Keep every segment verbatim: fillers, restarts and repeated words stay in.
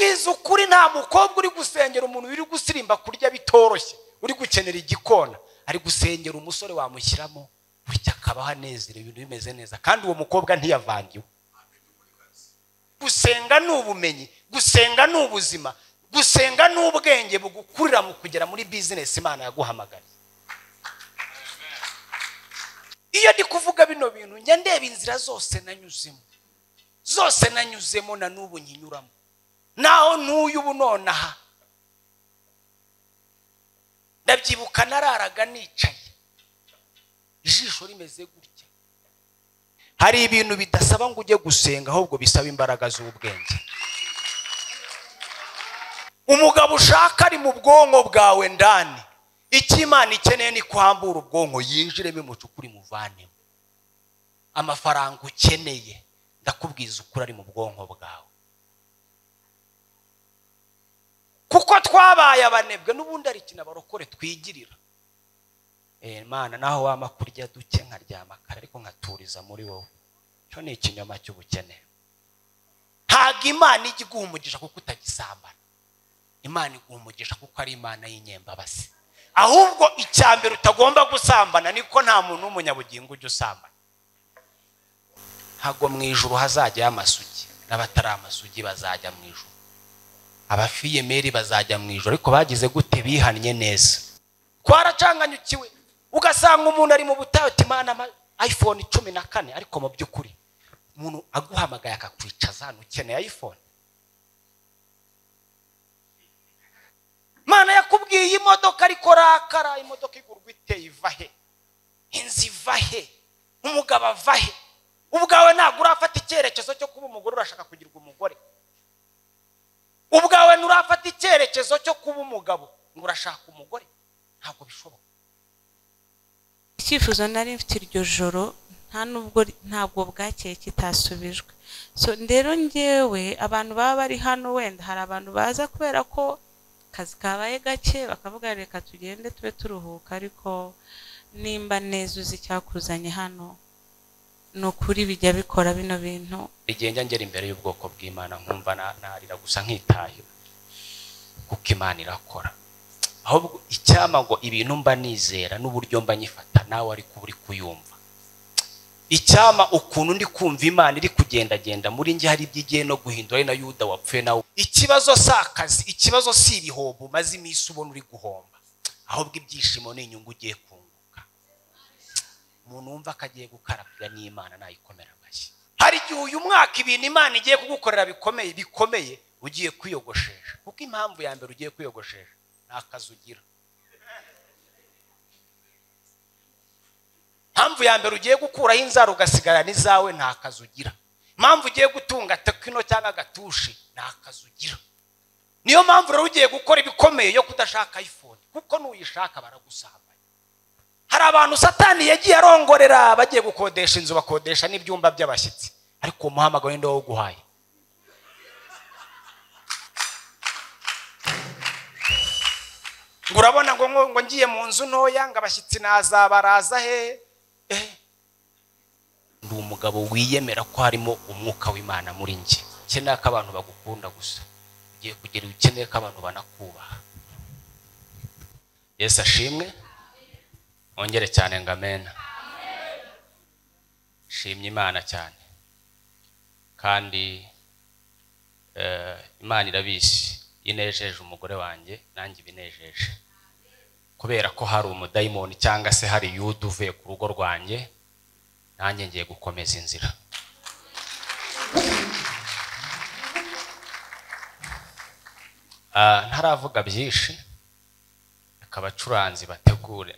kubwiza ukuri nta mukobwa uri gusengera umuntu uri gusirimba kurya bitoroshye uri gukenera igikona ari gusengera umusore wamushyiramo burya akaba hanezerewe ibintu bimeze neza kandi uwo mukobwa ntiyavangiwe. Gusenga n'ubumenyi, gusenga n'ubuzima, gusenga n'ubwenge bugukurira mu kugera muri business Imana yaguhamagara. Iyo ndi kuvuga bino bintu njya ndeba inzira zose nanyuzemo zose nanyuzemo na n'ubu nyinyuramo naho n'uyu bunonaha ndabyibuka nararaga nicaye ijisho rimeze gutya. Hari ibintu bidasaba ngo ujye gusenga ahubwo bisaba imbaraga z'ubwenge. Umugabo ushaka ari mu bwonko bwawe ndani ikimana ikeneye ni kwambura ubwonko yinjiremo mucukuri muvanemo. Amafaranga ukeneye ndakubwiza ukuri ari mu bwonko bwawe kuko twabaye abanebwe n'ubundi ari kina barokore twigirira. Eh mana naho wama kurya duke nkaryama kare ariko nkaturiza muri wowe cyo ni ikinyoma cy'ubukene. Ntaga Imana igiguha umugisha kuko utagisambana. Imana iguha umugisha kuko ari Imana y'inyembabase. Ahubwo icyambere utagomba gusambana niko nta muntu umunyabugingo ujye usambana. Hago mu ijuru hazajya amasugi n'abatari amasugi bazajya mu ijuru. Abafiye meri bazajya mu ijuru ariko bagize gute bihannye neza. Kwaracanganyukiwe ugasanga umuntu ari mu butayu Imana iPhone cumi na kane ariko mu byukuri umuntu aguhamagaye akakwicaza hano ukeneye iPhone. Mana yakubwiye imodoka ariko rakara imodoka igurwa iteye ivahe inzi ivahe umugabo avahe ubwawe ntabwo urafata icyerekezo cyo kuba umugore urashaka kugirwa umugore. Ubwawe nurafata icyerekezo cyo kuba umugabo ngo urashaka umugore ntabwo bishoboka. Icyifuzo nari mfite iryo joro nta nubwo ntabwo bwakeye kitasubijwe. So ndero ngewe abantu baba bari hano wenda hari abantu baza kubera ko kazi kabaye gake bakavuga reka tugende tube turuhuka ariko nimba neza uzi cyakuzanye hano no kuri bijya bikora bino bintu bigenda ngera imbere y'ubwoko bw'Imana nkumva narira gusa nkitaye kuko Imana irakora ahubwo icyama ngo ibintu mba nizera n'uburyo mba nyifata nawe ari kuburi kuyumva icyama ukuntu ndi kumva Imana iri kugenda genda muri nje hari byigiye no guhindura na Yuda wapfuye nawe ikibazo sakazi ikibazo sirihobo maze iminsi ubona uri guhomba ahubwo ibyishimo n'inyungu ugiye kunguka umuntu wumva kagiye gukarabya n'Imana nayikomera amashyi. Hari gihe uyu mwaka ibintu Imana igiye kugukorera bikomeye bikomeye ugiye kwiyogoshesha kuko impamvu ya mbere ugiye kwiyogoshesha nakazugira mpamvu ya mbere ugiye gukuraho inzara ugasigara nizawe ntakazugira mpamvu ugiye gutunga tekino cyangwa gatushi ntakazugira niyo mpamvu rero ugiye gukora ibikomeye yo kudashaka iPhone kuko n'uyishaka baragusambanya. Hari abantu Satani yagiye arongorera bagiye gukodesha inzu bakodesha n'ibyumba by'abashyitsi ariko umuhamagaro ndi wo guhaye. Urabona ngo ngo ngiye mu nzu ntoya ngo abashyitsi nazabaraza he ndi umugabo wiyemera ko harimo umwuka w'Imana muri nje cyane ko abantu bagukunda gusa ugiye kugera ukeneye ko abantu banakubaha. Yesu ashimwe ongere cyane ngo amen. Shimye Imana cyane kandi Imana irabizi inejeje umugore wanjye nanjye binejeje kubera ko hari umudayimoni cyangwa se hari Yuda uvuye ku rugo rwanjye nanjye ngiye gukomeza inzira. Ah ntaravuga byinshi akabacuranzi bategure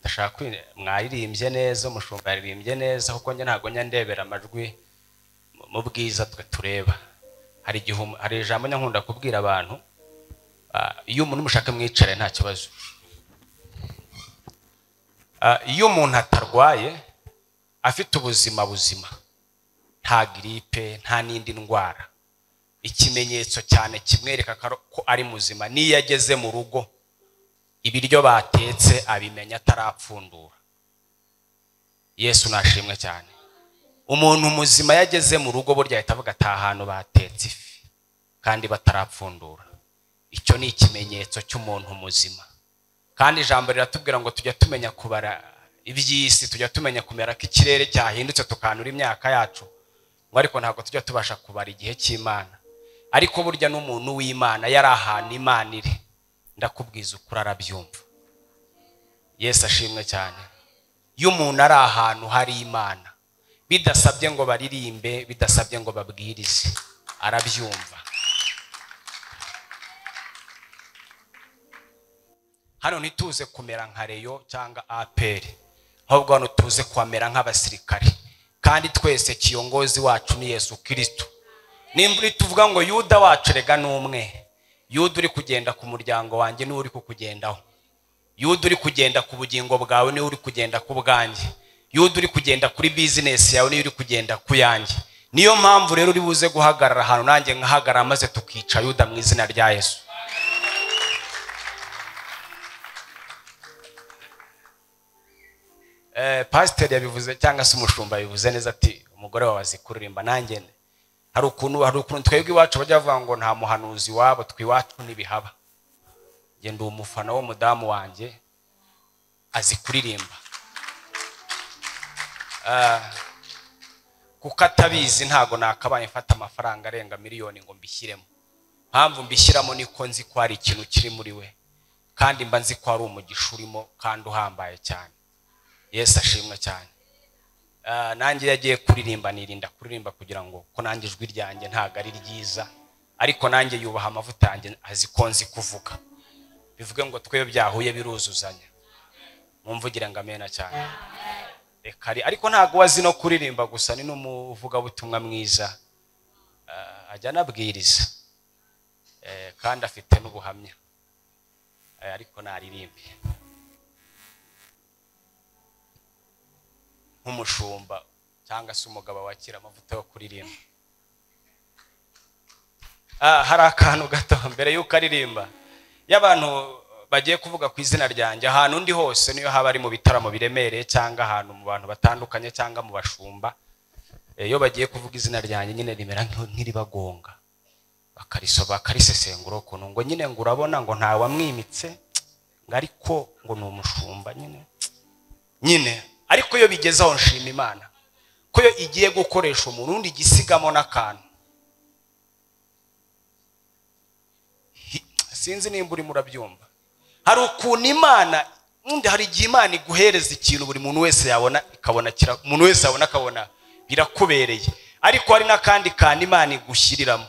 ndashaka mwaririmbe neza umushumba yaririmbye neza kuko njye ntago nyandebera amajwi mu bwiza twe tureba. Hari igihe hari ijambo nyankunda kubwira abantu iyo umuntu mushaka mwicare nta kibazo iyo umuntu atarwaye afite ubuzima buzima nta gripe nta nindi ndwara ikimenyetso cyane kimwereka ko ari muzima niyo yageze mu rugo ibiryo batetse abimenya atarapfundura. Yesu nashimwe cyane umuntu muzima yageze mu rugo burya yitavuga atahantu batetse ifi kandi batarapfundura. Icyo ni ikimenyetso cy'umuntu muzima. Kandi ijambo riratubwira ngo tujya tumenya kubara iby'isi, tujya tumenya kumera ko ikirere cyahindutse tukanura imyaka yacu, ngo ariko ntabwo tujya tubasha kubara igihe cy'Imana. Ariko burya n'umuntu w'Imana yari ahantu Imana iri, ndakubwiza ukuri arabyumva. Yesu ashimwe cyane. Iyo umuntu ari ahantu hari Imana, bidasabye ngo baririmbe, bidasabye ngo babwirize, arabyumva. Hano ntituze kumera nka Reyo cyangwa A P R, ahubwo hano tuze kwamera nk'abasirikare. Kandi twese kiyongozi wacu ni Yesu Kristo. Nimba uri tuvuga ngo Yuda wacu rega n'umwe, Yuda uri kugenda ku muryango wanjye ni uri kukugendaho. Yuda uri kugenda ku bugingo bwawe ni uri kugenda ku bwanjye. Yuda uri kugenda kuri business yawe ni uri kugenda ku yanjye. Niyo mpamvu rero uri buze guhagarara hano nanjye ngahagarara, maze tukica Yuda mu izina rya Yesu. Eh pastor yabivuze cyangwa se umushumba yabivuze neza ati umugore wawe azikuririmba nanjye. Hari ukuntu hari ukuntu twebwe iwacu bajya bavuga ngo nta muhanuzi wabo, twiwacu nibihaba. Nge ndi umufana wo mudamu wanjye azikuririmba. Uh, kuko atabizi ntago nakabaye mfata amafaranga arenga miliyoni ngo mbishyiremo. Mpamvu mbishyiramo niko nzi ko ari ikintu kiri muri we, kandi mba nzi ko ari umugisha urimo kandi uhambaye cyane. Yesu ashimwe cyane. Uh, nanjye yagiye kuririmba nirinda kuririmba kugira ngo ko nanjye ijwi ryanjye ntago ari ryiza, ariko nanjye yubaha amavuta yanjye azikonzi kuvuga. Bivuge ngo twebwe byahuye biruzuzanya. Mumvugira ngo amena cyane. Ekari ariko ntago wazi no kuririmba gusa ni numuvuga butumwa mwiza. Uh, ajya nabwiriza. Eh kandi afite n'ubuhamya. Eh, ariko naririmbe. Umushumba cyangwa se umugabo wakira amavuta yo kuririmba. Ah hari akantu gato mbere yuko aririmba. Y'abantu bagiye kuvuga ku izina ryanjye ahantu ndi hose, niyo haba ari mu bitaramo biremereye cyangwa ahantu mu bantu batandukanye cyangwa mu bashumba. Iyo bagiye kuvuga izina ryanjye nyine rimera nk'iribagonga. Bakariso bakarisesengura ko ngo nyine ngo urabona ngo nta wamwimitse, ngo ariko ngo ni umushumba nyine. Nyine ariko yo bigeze aho nshima Imana ko yo igiye gukoresha umuntu undi gisigamo nakantu. Sinzi nimba uri murabyumva. Hari ukuntu Imana undi hari igihe Imana iguhereza ikintu buri muntu wese yabona ikabona kira umuntu wese abona akabona birakubereye, ariko hari nakandi kandi Imana igushiriramo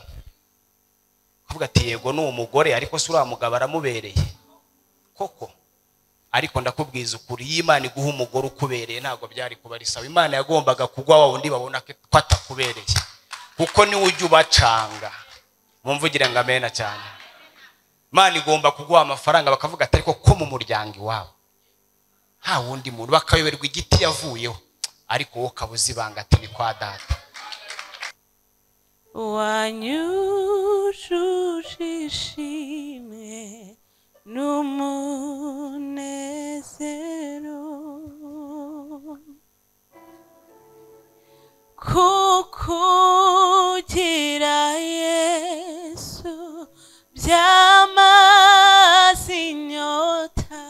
kuvuga ati yego no umugore ariko se uramugaba aramubereye koko. Ariko ndakubwiza ukuri y'Imana iguha umugore ukubereye ntago byari kubarisa. Imana yagombaga kugwa wa undi babona ko atakubereye, kuko ni ujye ubacanga. Mumvugira ngo amena cyane. Imana igomba kugwa amafaranga bakavuga ati ariko ko mu muryango iwabo ha wundi muntu, bakayoberwa igiti yavuyeho, ariko wo kabuzi banga ati ni kwa data wanyushishime numunezero kukugira Yesu byama sinyota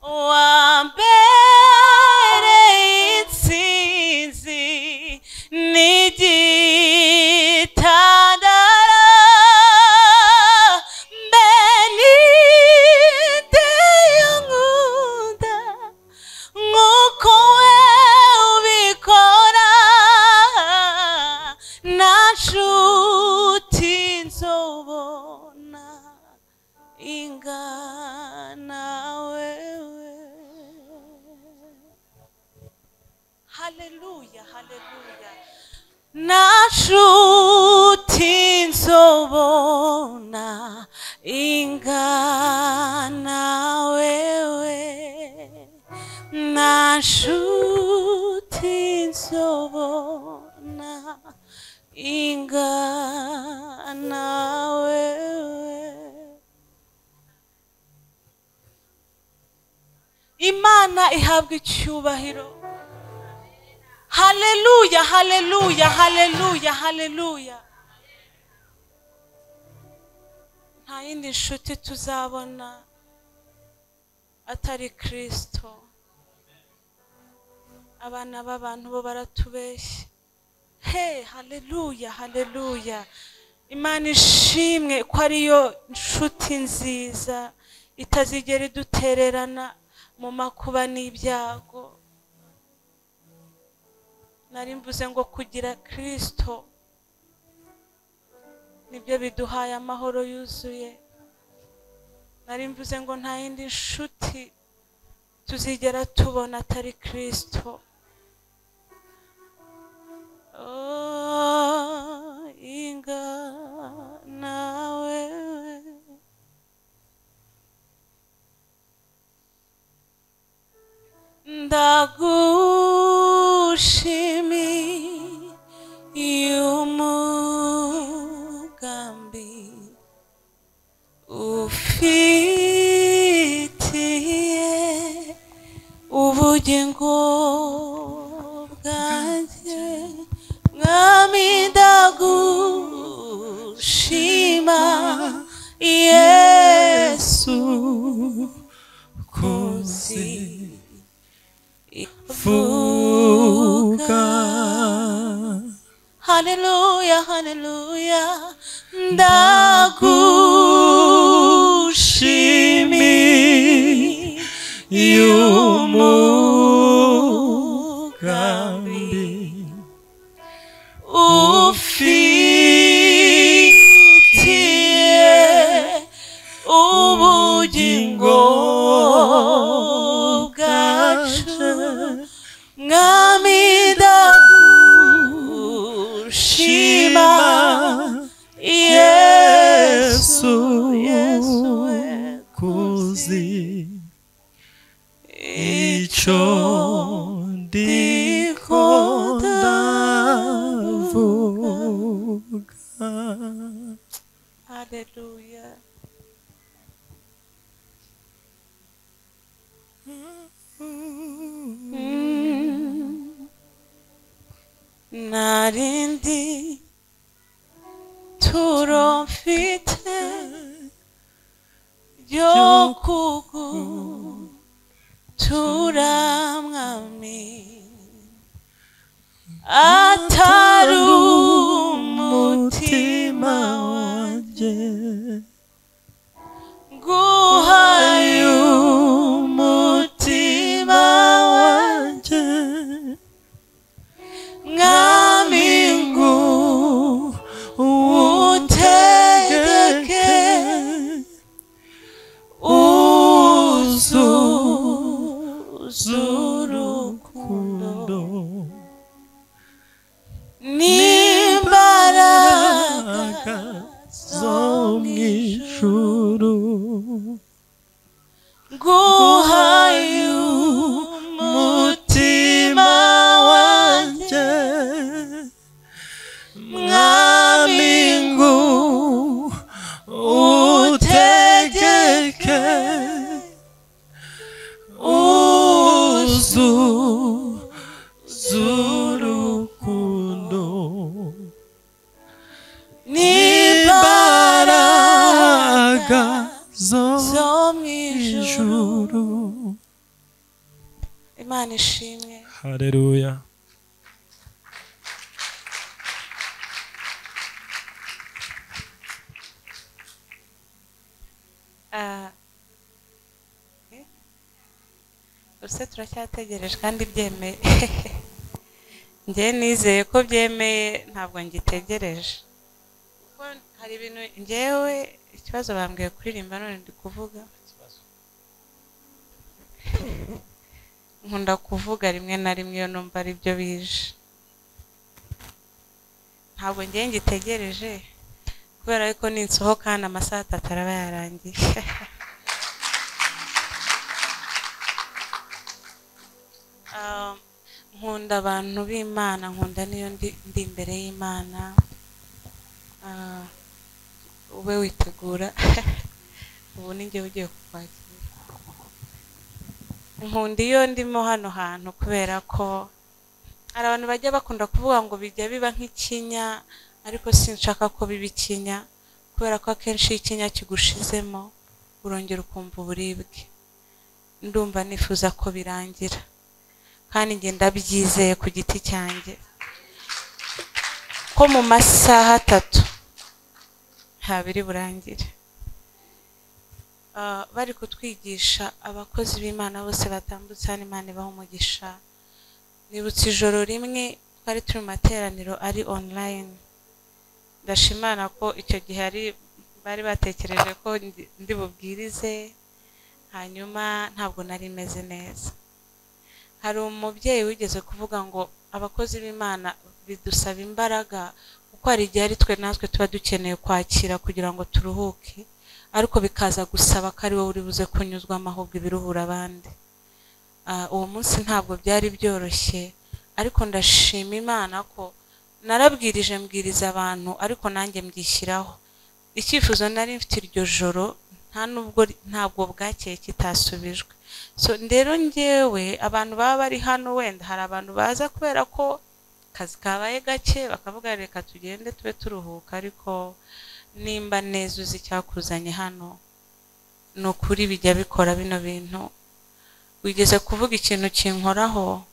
wambere itsinzi nigitanda nashuti nsobona ingana wewe, nashuti nsobona ingana wewe. Imana ihabwe icyubahiro. Hallelujah, hallelujah, hallelujah, hallelujah. yindi nshuti tuzabona atari Kristo. Abana b'abantu bo baratubeshye. Hey, haleluya, haleluya. Imana ishimwe ko ariyo nshuti nziza itazigera dutererana mu makuba n'ibyago. Nari mvuze ngo kugira Kristo nibyo biduhaye amahoro yuzuye. Nari mvuze ngo nta yindi nshuti tuzigera tubona atari Kristo. Oh, ingana wewe ndagushimi umugambi ufitiye ubugingo bwanjye ngami ndagushima Yesu kunzi ifuka. Hallelujah, hallelujah. Ndagushimi umugambi ufitiye ubugingo bwacu mwami ndagushima Yesu kunzi icyo ndiko ndavuga. Haleluya. Narindi turofite yokugu turamwami atarumutima wanje guhayu mutima wanje ngamingu utegeke uzurukundo n'imbaraga zo mw'ijuru guhaye umutima wanjye ngamingu utegeke uzurukundo n'imbaraga zo mw'ijuru. Imana ishimwe. Haleluya. Urse turacyategereje kandi byemeye. Njye nizeye ko byemeye, ntabwo ngitegereje kuko hari ibintu njyewe ikibazo bambwiye kuririmba none ndi kuvuga. Nkunda kuvuga rimwe na rimwe iyo numva ari byo bije. Ntabwo njye ngitegereje kubera ko ninsohoka na amasaha atatu araba yarangiye. Nkunda abantu b'Imana, nkunda niyo ndi imbere y'Imana. Ube witegura ubu ninjye ugiye kukwakira. Nkunda iyo ndimo hano hantu kubera ko hari abantu bajya bakunda kuvuga ngo bijya biba nk'ikinya, ariko sinshaka ko biba ikinya kubera ko akenshi ikinya kigushizemo urongera ukumva uburibwe. Ndumva nifuza ko birangira kandi nge ndabyizeye ku giti cyanjye ko mu masaha atatu habiri burangire. Uh, bari kutwigisha abakozi b'Imana bose batambutse n'Imana baho umugisha. Nibutse ijoro rimwe twari turi materaniro ari online. Ndashimana ko icyo gihe ari bari batekereje ko ndi bubwirize, hanyuma ntabwo nari meze neza. Hari umubyeyi wigeze kuvuga ngo abakozi b'Imana bidusaba imbaraga kuko ari igihe ari twe natwe tuba dukeneye kwakira kugira ngo turuhuke, ariko bikaza gusaba kari wowe uri buze kunyuzwa amahubwo ibiruhura abandi. Uh, uwo munsi ntabwo byari byoroshye, ariko ndashima Imana ko narabwirije mbwiriza abantu ariko nanjye mbyishyiraho. Icyifuzo nari mfite iryo joro nta nubwo ntabwo bwakeye kitasubijwe. So ndero ngewe abantu baba bari hano wenda hari abantu baza kubera ko kazi kabaye gake bakavuga reka tugende tube turuhuka, ariko nimba neza uzi cyakuzanye hano no kuri bijya bikora bino bintu. Wigeze kuvuga ikintu kinkoraho,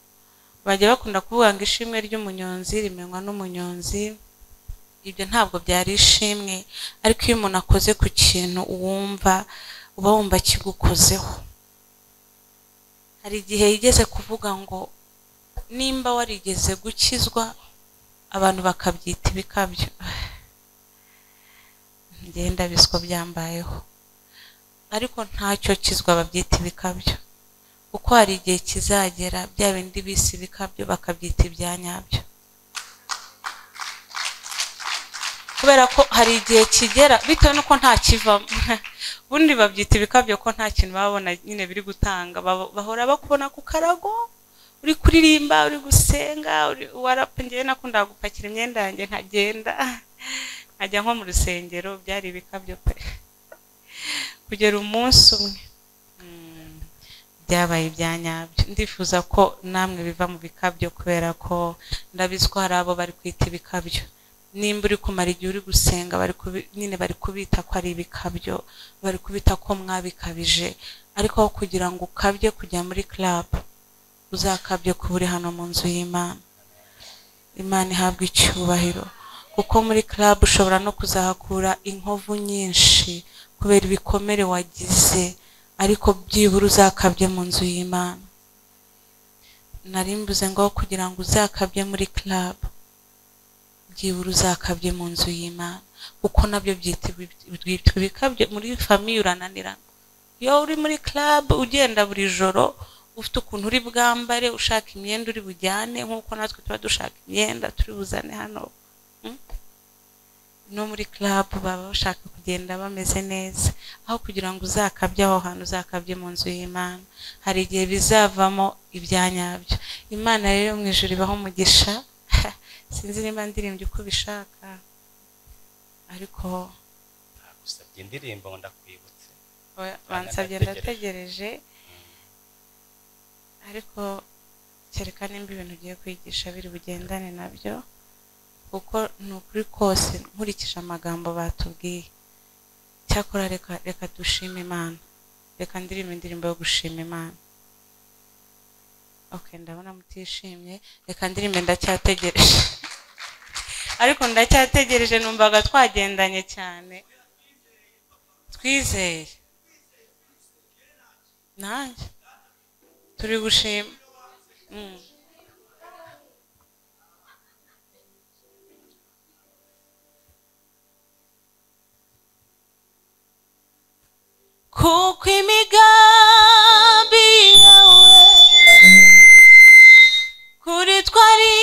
bajya bakunda kuvuga ngo ishimwe ry'umunyonzi rimenywa n'umunyonzi. Ibyo ntabwo byari ishimwe, ariko iyo umuntu akoze ku kintu uwumva uba wumva kigukozeho. Hari igihe yigeze kuvuga ngo nimba warigeze gukizwa abantu bakabyita ibikabyo. Ngenda biswa byambayeho, ariko ntacyo kizwa babyita ibikabyo kuko hari igihe kizagera bya bindi bisi bikabyo bakabyita ibyanyabyo. Kubera ko hari igihe kigera bitewe nuko nta kivamo bundi babyita ibikabyo ko nta kintu babona nyine biri gutanga, bahora bakubona ku karago uri kuririmba uri gusenga uri warapengeye. Nakunda gupakira imyenda yanjye nkagenda ajya nko mu rusengero, byari ibikabyo pe. Kugera umunsi umwe byabaye ibyanyabyo. Ndifuza ko namwe biva mu bikabyo kubera ko ndabizwara abo bari kwita ibikabyo. Nimba uri kumara igihe uri gusenga bari nyine bari kubita ko ari ibikabyo, bari kubita ko mwabikabije, ariko kugira ngo ukabye kujya muri club uzakabye kuba uri hano mu nzu y'Imana. Imana ihabwa icyubahiro kuko muri club ushobora no kuzahakura inkovu nyinshi kubera ibikomere wagize, ariko byibura uzakabye mu nzu y'Imana. Narimbuze ngo kugira ngo uzakabye muri club byibura uzakabye mu nzu y'Imana kuko nabyo byita bikabye. Muri famille urananirana iyo uri muri club ugenda buri joro ufite ukuntu uri bwambare ushaka imyenda uri bujyane nkuko natwe tuba dushaka imyenda turi buzane hano. No muri club baba bashaka kugenda bameze neza, aho kugira ngo uzakabye aho hantu uzakabye mu nzu y'Imana. Hari igihe bizavamo ibyanyabyo. Imana rero mu ijuru ibaho umugisha. Sinzi nimba ndirimbye uko bishaka ariko nagusabye indirimbo ndakwibutse bansabye ndategereje, ariko kereka nimba ibintu ugiye kwigisha biri bugendane nabyo kuko nukuri kose nkurikije amagambo batubwiye. Cyakora reka reka dushime Imana, reka ndirimbe indirimbo yo gushima Imana. Okay, ndabona mutishimye, reka ndirimbe ndacyategereje ariko ndacyategereje. Numvaga twagendanye cyane twizeye, nanjye turi gushima. mm. Kuko imigambi yawe kuri twe ari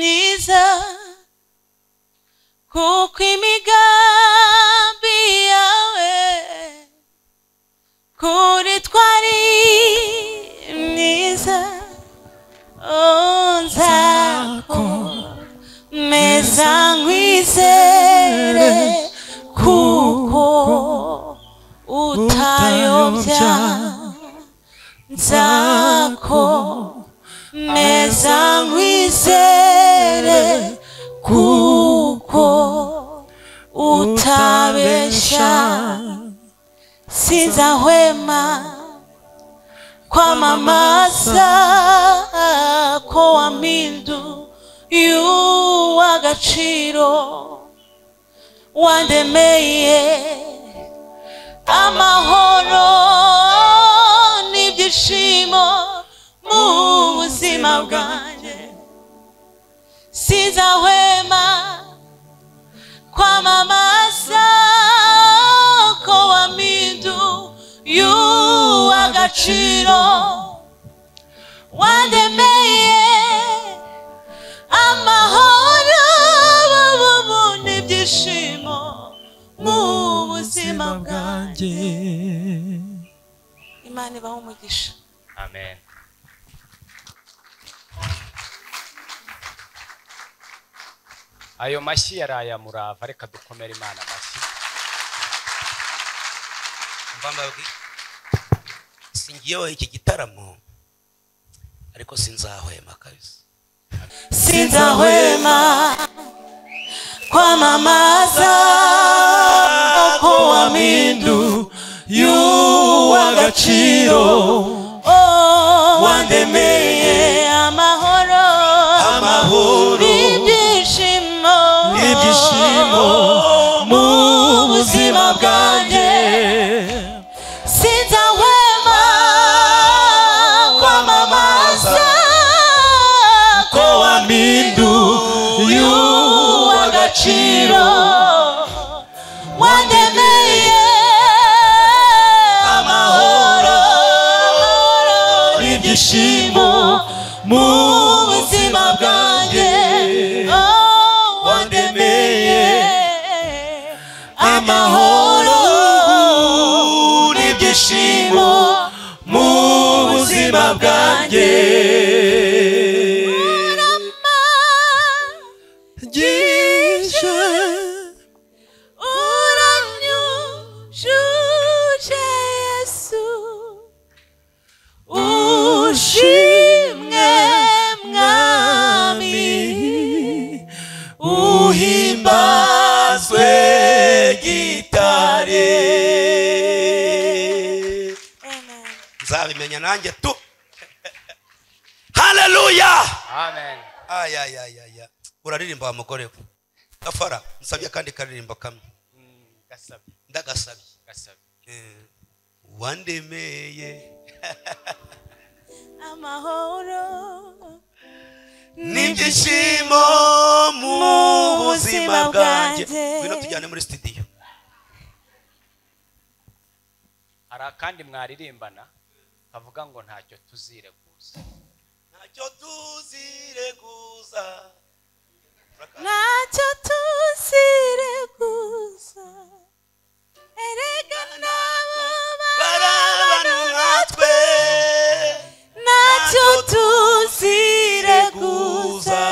myiza, kuko imigambi yawe kuri twe ari myiza, nzakomeza nkwizere kuko utayobya. Nzakomeza nkwizere kuko utabesha siza wema kwa mamasa ko amindu yu agaciro wandemeye amahoro n'ibyishimo mu buzima bwanjye siza wema kwa mamasa ko amindu yu agaciro wandemeye amahoro bubu n'ibyishimo mu buzima bwanjye. Imana ibahe umugisha. Amen. Ayo mashyi yaraya Murava, reka dukomere Imana mashyi. Mbamba bwi singiyeho iki gitaramo ariko sinzahwema kabisa. Sinzahwema kwa mamaza kwa mindu yu agaciro oh wandemeye amahoro amahoro ibyishimo ibyishimo mu buzima bwanjye sinzahwema kwa mamaza kwa mindu yu agaciro wandemeye Shimo muzima bwanjye oh wandemeye amahoro n'ibyishimo muzima bwanjye. Hallelujah. Amen. Ay ay ay ay. Uraririmba amagoreko. Gafara nsabye kandi karirimba kamwe. Mm, gasabye. Ndagasabye. Gasabye. Eh. Wandemeye. Amahoro. N'ibyishimo mu buzima bwanjye. Bino tujyane muri studio. Ara kandi mwaririmbana. Avuga ngo ntacyo tuzireguza ntacyo tuzireguza ntacyo tuzireguza erega nabo barabana natwe ntacyo tuzireguza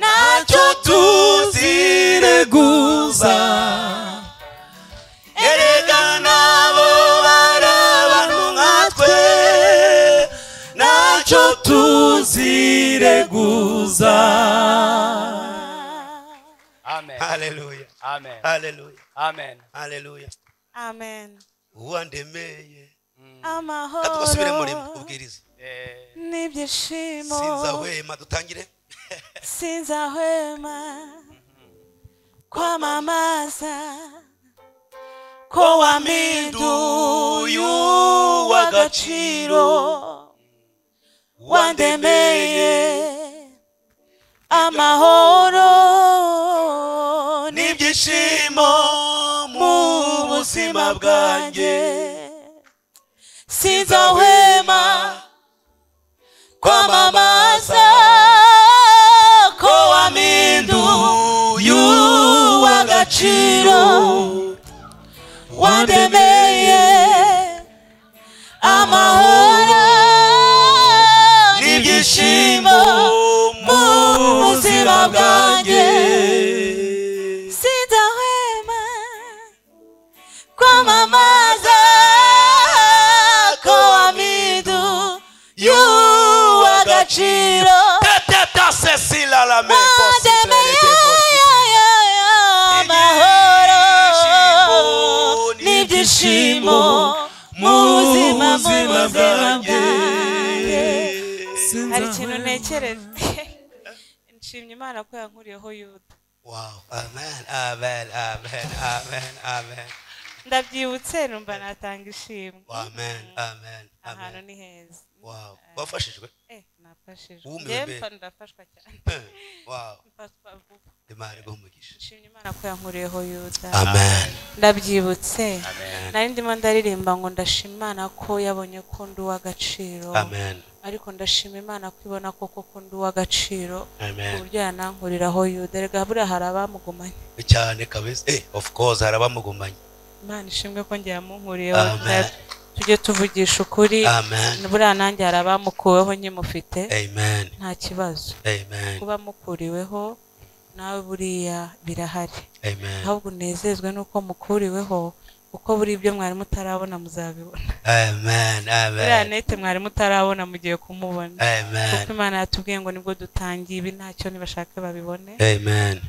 ntacyo tuzireguza ntacyo tuzireguza Erega nabo barabana natwe ntacyo tuzireguza. Amen. Hallelujah. Amen. Hallelujah. Amen. Hallelujah. Amen. Wandemeye amahoro katusubire muri ubwiriza n'ibyishimo sinzahwema dutangire sinzahwema kwa mamaza ko amindu yu agaciro wandemeye amahoro n'ibyishimo mu buzima bwanjye sinzahwema kwa mamaza ko amindu Chiro wandemeye amahoro n'ibyishimo mu buzima bwanjye sinzahwema kwamamaza ko amindu y'agaciro agaciro Mwademe yoyoyo amahoro Nibishimo Muzima muzima bwange Hari kintu ntekereza Nshimye Imana ko yankuriyeho Yuda Wow amen amen amen amen amen Ndabyibutse numva natanga ishimwe Amen amen amen ni heza Wow bafashijwe Eh nafashijwe Yempa ndafashwa cyane Wow Imana igumugisha Nshimye Imana ko yankuriyeho Yuda Amen Ndabyibutse Amen Nari ndimo ndaririmba ngo ndashima Imana ko yabonye ko ndi uw'agaciro Amen ariko ndashima Imana kwibona koko ko ndi uw'agaciro uburyo yanankuriraho Yuda rega buri harabamugumanye cyane kabisa eh of course harabamugumanye Imana ishimwe ko ngiye amunkuriyeho tujye tuvugisha ukuri buriya nanjye harabamukuweho nyimufite nta kibazo kuba mukuriweho nawe buriya birahari ahubwo unezezwe nuko mukuriweho uko buri ibyo mwari mutarabona muzabibona amen amen buriya nete mwari mutarabona mugiye kumubona kuko Imana yatubwiye ngo nibwo dutangiye ibi ntacyo nibashake babibone amen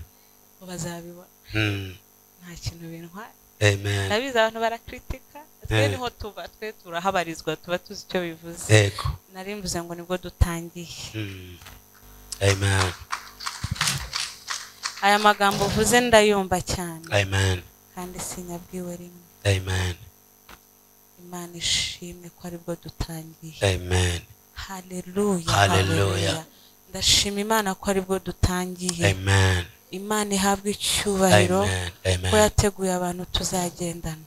bazabibona nta kintu bintwara Amen. Nabiza abantu barakritika twe niho tuba twe turahabarizwa tuba tuzi cyo bivuze. Yego. Narimvuze ngo nibwo dutangiye. Mm. Amen. Aya magambo uvuze ndayumva cyane. Amen. Kandi sinyabwiwe rimwe. Amen. Imana ishimwe ko aribwo dutangiye. Amen. Hallelujah. Hallelujah. Ndashima Imana ko aribwo dutangiye. Amen. Imana ihabwe icyubahiro ko yateguye abantu tuzagendana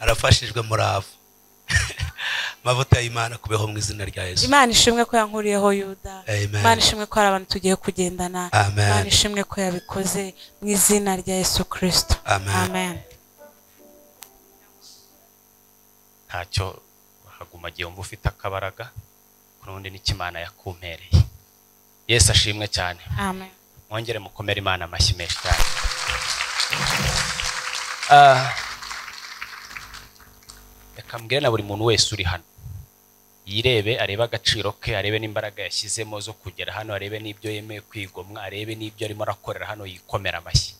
Arafashijwe Murava Mavuta y'Imana kubeho mu izina rya Yesu Imana ishimwe ko yankuriyeho Yuda Imana ishimwe ko abantu tugiye kugendana Imana ishimwe ko yabikoze mu izina rya Yesu Kristo Amen Hacho haguma gihomba ufite akabaraga kurundi n'ikimana yakumpereye Yesu ashimwe cyane Amen Mwongere mukomere Imana amashimesha cyane Ah Ekambere na buri muntu wese uri hano yirebe arebe agaciro ke arebe n'imbaraga yashyizemo zo kugera hano arebe n'ibyo yemeye kwigomwa arebe n'ibyo arimo arakorera hano yikomera amashyi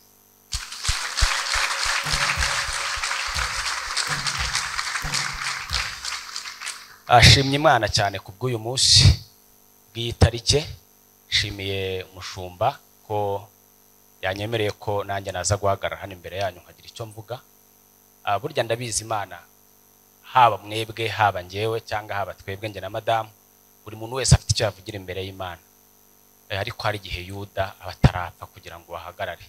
Ashimye Imana cyane kubw'uyu munsi bw'itarike shimiye umushumba ko yanyemereye ko nanjye naza guhagarara hano imbere yanyu nkagira icyo mvuga burya ndabizi Imana haba mwebwe haba ngewe cyangwa haba twebwe nge na madamu buri muntu wese afite icyo yavugira imbere y'Imana ariko hari igihe Yuda abatarapfa kugira ngo bahagarare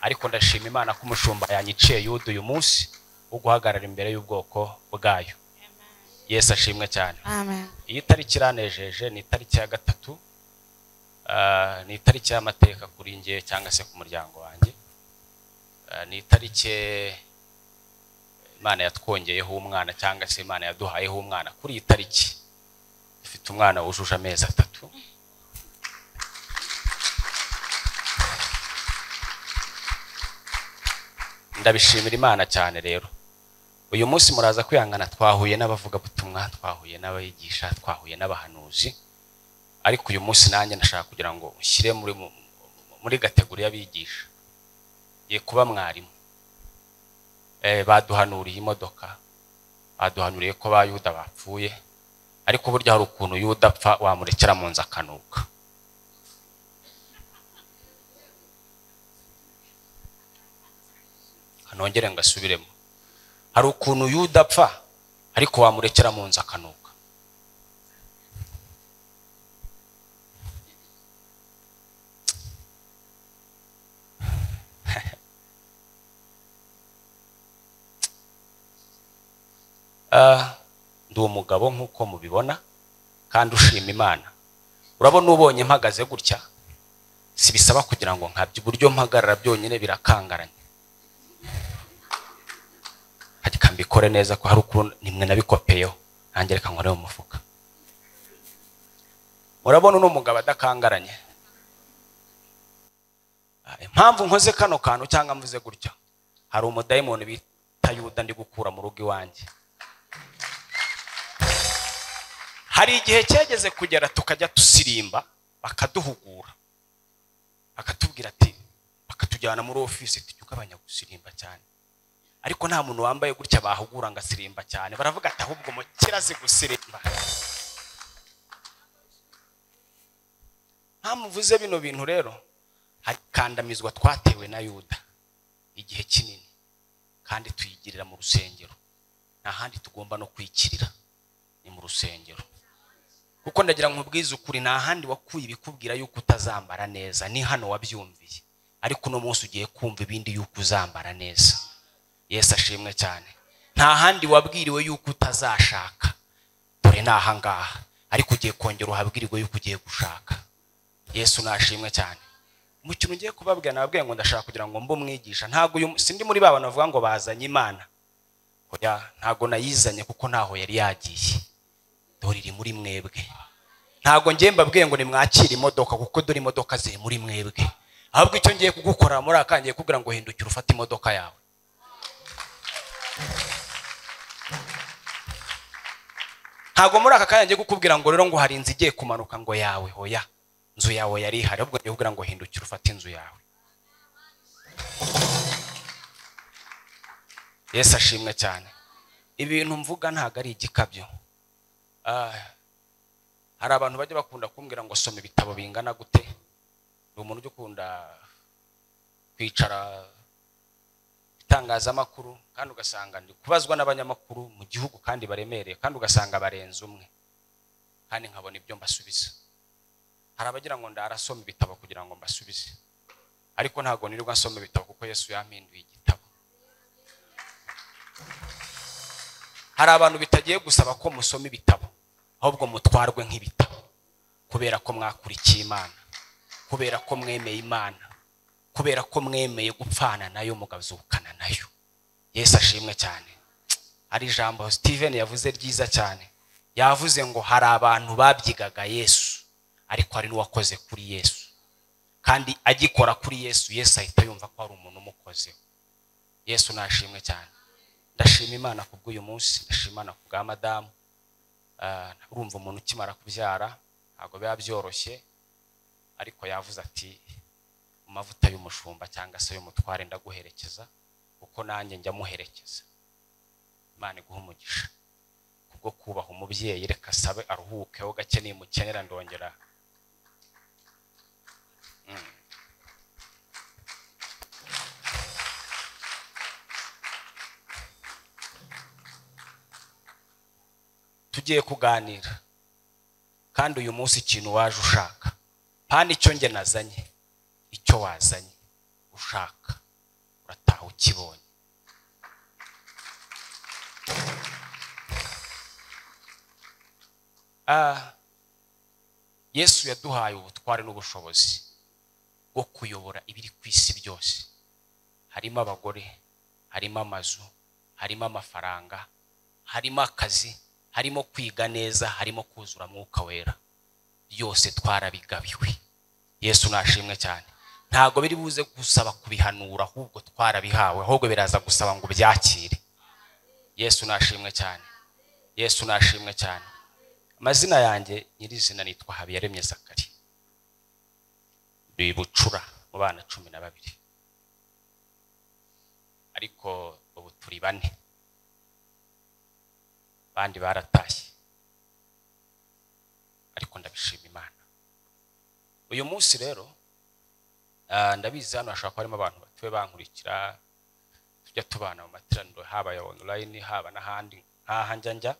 ariko ndashima Imana ko umushumba yanyiciye Yuda uyu munsi wo guhagarara imbere y'ubwoko bwayo Yesu ashimwe cyane. Amen. Iyi tariki iranejeje ni tariki ya gatatu. Ah ni tariki y'amateka kuri ngiye cyangwa se ku muryango wanjye. Ni tariki Imana yatwongeyeho umwana cyangwa se Imana yaduhayeho umwana kuri iyi tariki. Dufite umwana wujuje amezi atatu. Ndabishimira Imana cyane rero. Uyu munsi muraza kwihangana twahuye n'abavuga butumwa twahuye n'abayigisha twahuye n'abahanuzi ariko uyu munsi nanjye nashaka kugira ngo ushyire muri muri kategori y'abigisha ye kuba mwarimu eh baduhanuriye imodoka baduhanuriye ko ba Yuda bapfuye ariko burya hari ukuntu Yuda apfa wamurekera mu nza kanuka anongere ngasubiremo hari ukuntu Yuda apfa ariko wamurekera mu nza kanuka ah ndi umugabo nk'uko mubibona kandi ushima Imana. Urabona ubonye mpagaze gutya si bisaba kugira ngo nkabye uburyo mpagarara byonyine birakangaranye. Hadi kambikore neza ko hari ukuntu nimwe nabikopeyo angere kankware mu mufuka. Urabona no mugabo adakangaranye. Impamvu nkoze kano kano cyangwa mvuze gutya hari umudaimoni bita Yuda ndi gukura mu rugo iwanje. Hari igihe cyegeze kugera tukajya tusirimba bakaduhugura akatubwira ati bakatujyana muri office ati ukabanya gusirimba cyane ariko nta muntu wambaye gutya bahugura ngasirimba cyane baravuga ati ahubwo mu kirazi gusirimba. Ntamuvuze bino bintu rero hakandamizwa twatewe na Yuda igihe kinini kandi tuyigirira mu rusengero nta handi tugomba no kwikirira ni mu rusengero. Kuko ndagira nkubwiza ukuri na handi wakuye ibikubwira yuko utazambara neza ni hano wabyumviye ariko no munsi ugiye kumva ibindi yuko uzambara neza. Yesu ashimwe cyane. Nta handi wabwiriwe yuko utazashaka dore nahangaha ariko ugiye kongera uhabwirirwe yuko ugiye gushaka. Yesu nashimwe cyane. Mu kintu ngiye kubabwira nababwiye ngo ndashaka kugira ngo mbe umwigisha ntago sindi muri baba navuga ngo bazanye Imana hoya ntago nayizanye kuko naho yari yagiye doriri muri mwebwe. Ntago ngiye mbabwiye ngo nimwakira imodoka kuko dori imodoka ziri muri mwebwe ahubwo icyo ngiye kugukora muri akangiye kugira ngo hindukire ufate imodoka yawe. Ntago muri aka kangiye kukubwira ngo rero ngo hari inzi igiye kumanuka ngo yawe hoya nzu yawe yari hari ahubwo ngiye kugira ngo hindukire ufate inzu yawe. Yesu ashimwe cyane. Ibintu mvuga ntago ari igikabyo. Hari abantu bajya bakunda kumbwira ngo soma ibitabo bingana gute ni umuntu ujya ukunda kwicara itangazamakuru kandi ugasanga ndi kubazwa n'abanyamakuru mu gihugu kandi baremereye kandi ugasanga barenze umwe kandi nkabona ibyo mbasubiza. Hari abagira ngo ndarasoma ibitabo kugira ngo mbasubize ariko ntago nirirwa nsoma ibitabo kuko Yesu yampinduye igitabo. Hari abantu bitagiye gusaba ko musoma ibitabo ahubwo mutwarwe nk'ibitabo kubera ko mwakurikiye Imana kubera ko mwemeye Imana kubera ko mwemeye gupfana nayo mugazukana nayo. Yesu ashimwe cyane. Ari jambo Steven yavuze ryiza cyane. Yavuze ngo hari abantu babyigaga Yesu ariko ari n'uwakoze kuri Yesu kandi agikora kuri Yesu Yesu ahita yumva ko ari umuntu umukoze. Yesu nashimwe cyane. Ndashima Imana kubw'uyu munsi ndashima na kubwa madamu. Uh, urumva umuntu ukimara kubyara ntago byabyoroshye ariko yavuze ati amavuta y'umushumba cyangwa se y'umutware ndaguherekeza uko nanjye njya muherekeza. Imana iguha umugisha kubwo kubaha umubyeyi reka sabe aruhuke ho gake nimukenera ndongera. mm. Tugiye kuganira kandi uyu munsi ikintu waje ushaka pani icyo nge nazanye icyo wazanye ushaka urataha ukibonye. Ah Yesu yaduhaye ubutware n'ubushobozi bwo kuyobora ibiri kwisi byose harimo abagore harimo amazu harimo amafaranga harimo akazi harimo kwiga neza harimo kuzura Mwuka Wera byose twarabigabiwe. Yesu nashimwe cyane. Ntago biri buze gusaba kubihanura ahubwo twarabihawe ahubwo biraza gusaba ngo byakire. Yesu nashimwe cyane. Yesu nashimwe cyane. Amazina yanjye nyirizina nitwa Habiyaremye Zakari bibucura mu bana cumi na babiri ariko ubu turi bane bandi baratashye ariko ndabishima Imana. Uyu munsi rero uh, ndabizi hano ashaka harimo abantu batwe bankurikira tujya tubana mu materaniro haba ya online haba na handi hahanja njya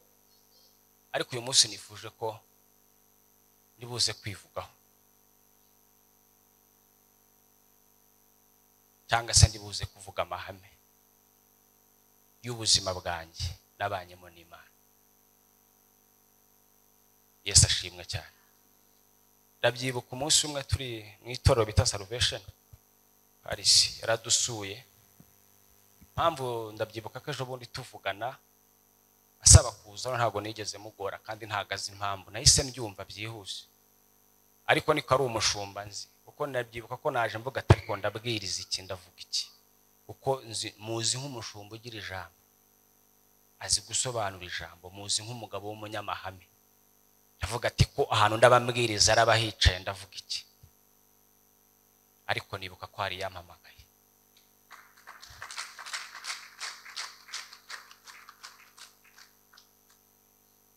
ariko uyu munsi nifuje ko ndibuze kwivugaho cyangwa se ndibuze kuvuga amahame y'ubuzima bwanjye nabanye mu Imana. barashimwa cyane. Ndabyibuka umunsi umwe turi mu itoro bita Salvation Paris yaradusuye, mpamvu ndabyibuka ko ejo bundi tuvugana asaba kuza, ntabwo nigeze mugora kandi ntagaze impamvu, nahise mbyumva byihuse, ariko niko ari umushumba nzi uko ndabyibuka ko naje mvuga ati ko ndabwiriza iki, ndavuga iki, uko nzi muzi nk'umushumba ugira ijambo, azi gusobanura ijambo, muzi nk'umugabo w'umunyamahame, ndavuga ati ko ahantu ndabambwiriza arabahicaye ndavuga iki, ariko nibuka ko hari yamamagaye.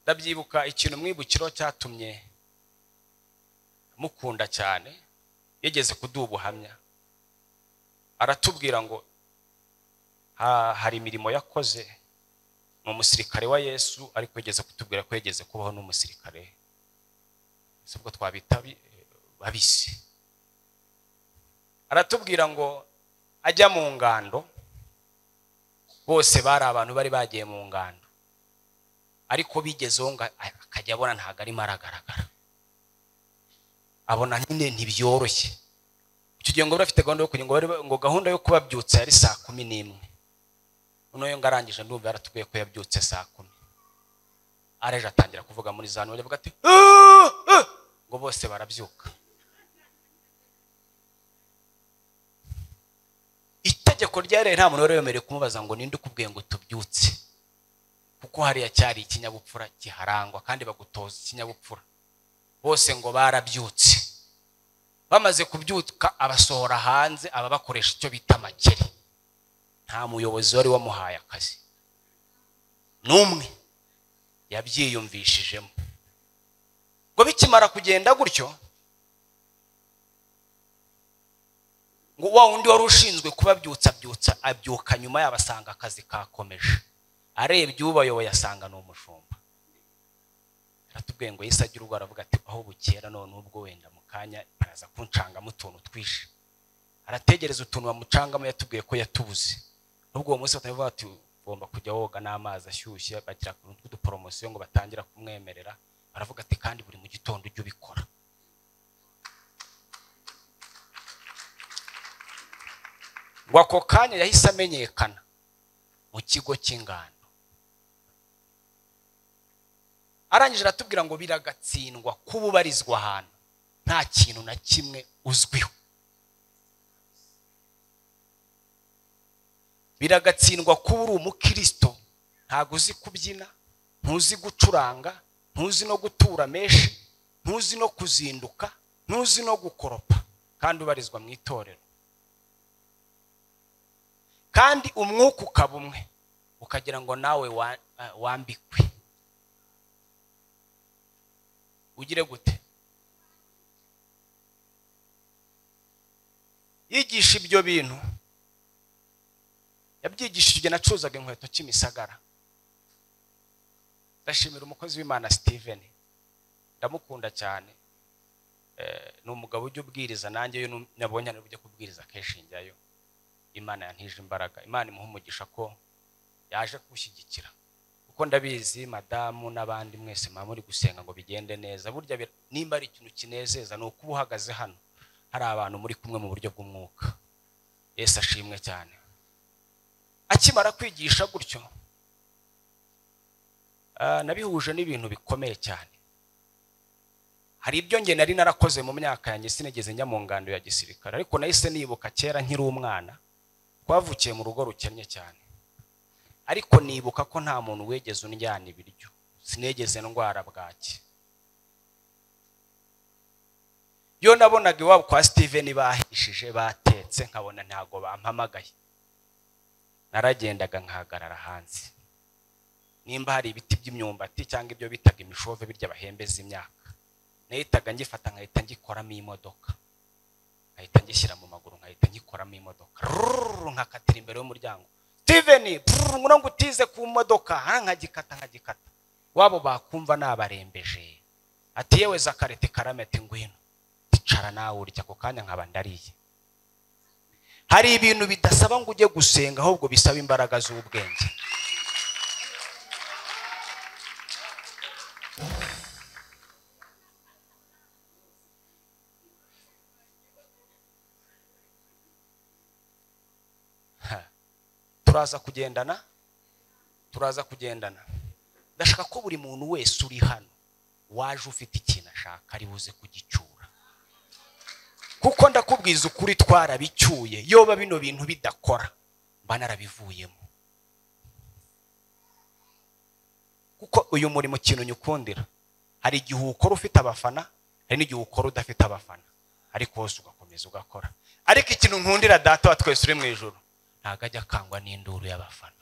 Ndabyibuka ikintu mwibukiro cyatumye mukunda cyane, yegeze kuduha ubuhamya aratubwira ngo hari imirimo yakoze mu musirikare wa Yesu, ariko yegeze kutubwira ko yegeze kubaho n'umusirikare sebwo twabita babisi. Aratubwira ngo ajya mu ngando, bose bari abantu bari bagiye mu ngando, ariko bigeze ngo akajya abona ntago ari maragaragara, abona nyine ntibyoroshye. Icyo gihe ngo barafite gahunda yo kugira ngo gahunda yo kubabyutsa yari saa kumi n'imwe, noneho ngarangije ndumva yaratubwiye ko yabyutse saa kumi, areje atangira kuvuga muri za none, avuga ati ngo bose barabyuka. Itegeko ryareye nta muntu wari wemerewe kumubaza ngo ninde ukubwiye ngo tubyutse, kuko hariya cyari ikinyabupfura kiharangwa kandi bagutoza ikinyabupfura. Bose ngo barabyutse, bamaze kubyuka abasohora hanze ababakoresha icyo bita makeri, nta muyobozi wari wamuhaye akazi n'umwe, yabyiyumvishijemo. Ngo bikimara kugenda gutyo, ngo wa wundi wari ushinzwe kubabyutsa byutsa abyuka nyuma y'abasanga akazi kakomeje, arebye ubayoboye yasanga n'umushumba. Aratubwiye ngo Yesu agira ubwo aravuga ati aho bukera none ubwo wenda mukanya araza kuncanga mutuntu twishe, arategereza utuntu bamucangamo, yatubwiye ko yatubuze. Nubwo uwo munsi batavuga ati ugomba kujya woga n'amazi ashyushye, bagira udu promotion ngo batangira kumwemerera, aravuga ati kandi buri mu gitondo ujye ubikora. Wako kanya yahise amenyekana mu kigo cy'ingano. Arangije aratubwira ngo biragatsindwa kububarizwa ahantu nta kintu na kimwe uzwiho, biragatsindwa kuba uri umukristo ntago uzi kubyina, ntuzi gucuranga, ntuzi no gutura menshi, ntuzi no kuzinduka, ntuzi no gukoropa, kandi ubarizwa mu itorero, kandi umwuka ukaba umwe, ukagira ngo nawe wambikwe. Ugire gute? Yigisha ibyo bintu yabyigishije, nacuzaga inkweto cy'imisagara. Ndashimira umukozi w'Imana Steven, ndamukunda cyane, eh n'umugabo ujye ubwiriza, nanjye yo nabonye ari ujye kubwiriza keshinjyayo. Imana yantije imbaraga, Imana imuha umugisha ko yaje kushyigikira, kuko ndabizi madamu n'abandi mwese muri gusenga ngo bigende neza. Burya nimba ari ikintu kinezeza no kubuhagaze hano hari abantu muri kumwe mu buryo bw'umwuka. Yesu ashimwe cyane. Akimara kwigisha gutyo, ah nabihuje n'ibintu bikomeye cyane. Hari ibyo nge nari narakoze mu myaka yanjye sinegeze njya mu ngando ya gisirikare, ariko nahise nibuka kera nkiri umwana kwavukiye mu rugo rukennye cyane, ariko nibuka ko nta muntu wegeze unjyana ibiryo, sinegeze ndwara bwaki. Yo nabonaga iwabo kwa Steven bahishije batetse, nkabona ntago bampamagaye, naragendaga nkahagarara hanze, nimba hari ibiti by'imyumbati cyangwa ibyo bitaga imishove birya bahembeza imyaka, nahitaga ngifata nkahita ngikoramo imodoka, nkahita ngishyira mu maguru nkahita ngikoramo imodoka, nkakatira imbere y'umuryango, Steven ngo ngutize ku modoka, nkagikata nkagikata wabo bakumva nabarembeje, ati yewe zakarete karamete ngwino ticara nawe urya, ko kanya nkaba ndariye. Hari ibintu bidasaba ngo ujye gusenga, ahubwo bisaba imbaraga z'ubwenge. turaza kugendana turaza kugendana ndashaka ko buri muntu wese uri hano waje ufite ikintu ashaka ari buze kugicura kuko ndakubwiza ukuri twara bicyuye yoba bino bintu bidakora mba narabivuyemo kuko uyu muri mu kintu nyukundira hari igihe ukora ufite abafana hari n'igihe ukora udafite abafana ariko wose ugakomeza ugakora ariko ikintu nkundira data twese uri mu ijuru ntago ajya kangwa n'induru y'abafana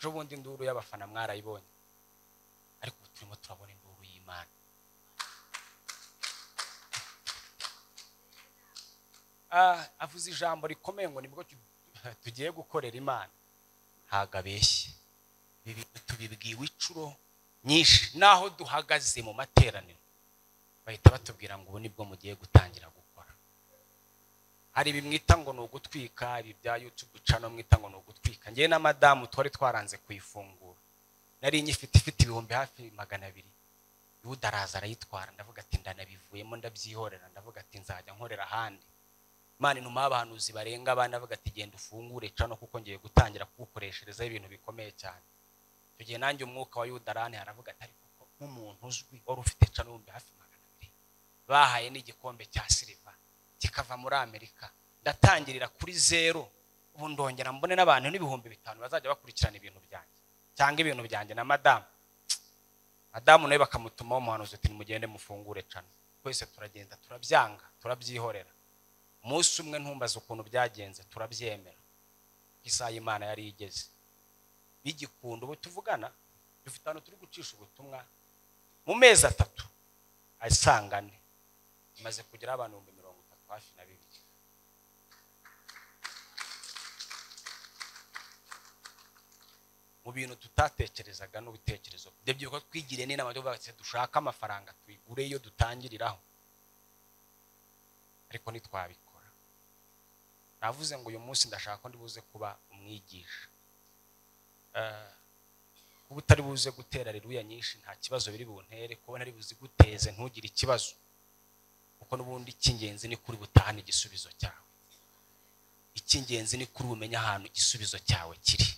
jobundi induru y'abafana mwarayibonye ariko turimo turabona induru y'Imana ah avuze ijambo rikomeye ngo nibwo tugiye gukorera Imana hagabeshye bibintu tubibwiwe icuro nyinshi naho duhagaze mu materaniro bahita batubwira ngo nibwo mugiye gutangira gukora hari bimwita ngo no gutwika ibya YouTube channel mwita ngo no gutwika ngiye na madam twari twaranze kuyifungura nari nyifite ifite ibihumbi hafi magana abiri yudaraza rayitwara ndavuga ati ndanabivuyemo ndabyihorera ndavuga ati nzajya nkorera handi Mani numa abahanuzi barenga abana bavuga ati genda ufungure cano kuko ngiye gutangira kugukoreshereza ibintu bikomeye cyane. Tugiye nanjye umwuka wa Yudarane aravuga ati ariko umuntu uzwi ori ufite cano umbe hafi magana abiri. Bahaye n'igikombe cya silver kikava muri Amerika. Ndatangirira kuri zero ubu ndongera mbone n'abantu n'ibihumbi bitanu bazajya bakurikirana ibintu byanjye. Cyangwa ibintu byanjye na madam. Madam nawe bakamutuma umuhanuzi ati mugende mufungure cano. Twese turagenda turabyanga turabyihorera. Musi umwe ntumbaza ukuntu byagenze turabyemera isaha Imana yari igeze bigikundo bo tuvugana dufite hano turi gucisha ubutumwa mu mezi atatu asangane maze kugira abantu mirongo itatu hafi na bibiri mu bintu tutatekerezaga no bitekerezo ndebye ko twigire ni n'abandi bavuga dushaka amafaranga twigure iyo dutangiriraho ariko nitwabi navuze ngo uyu munsi ndashaka ko ndibuze kuba umwigisha eh ubutari buze gutera riruya nyinshi nta kibazo biri buntere ko nari buzi guteze ntugire ikibazo uko nubundi kingenzi ni kuri butahana igisubizo cyawe ikingenzi ni kuri umenya ahantu igisubizo cyawe kiri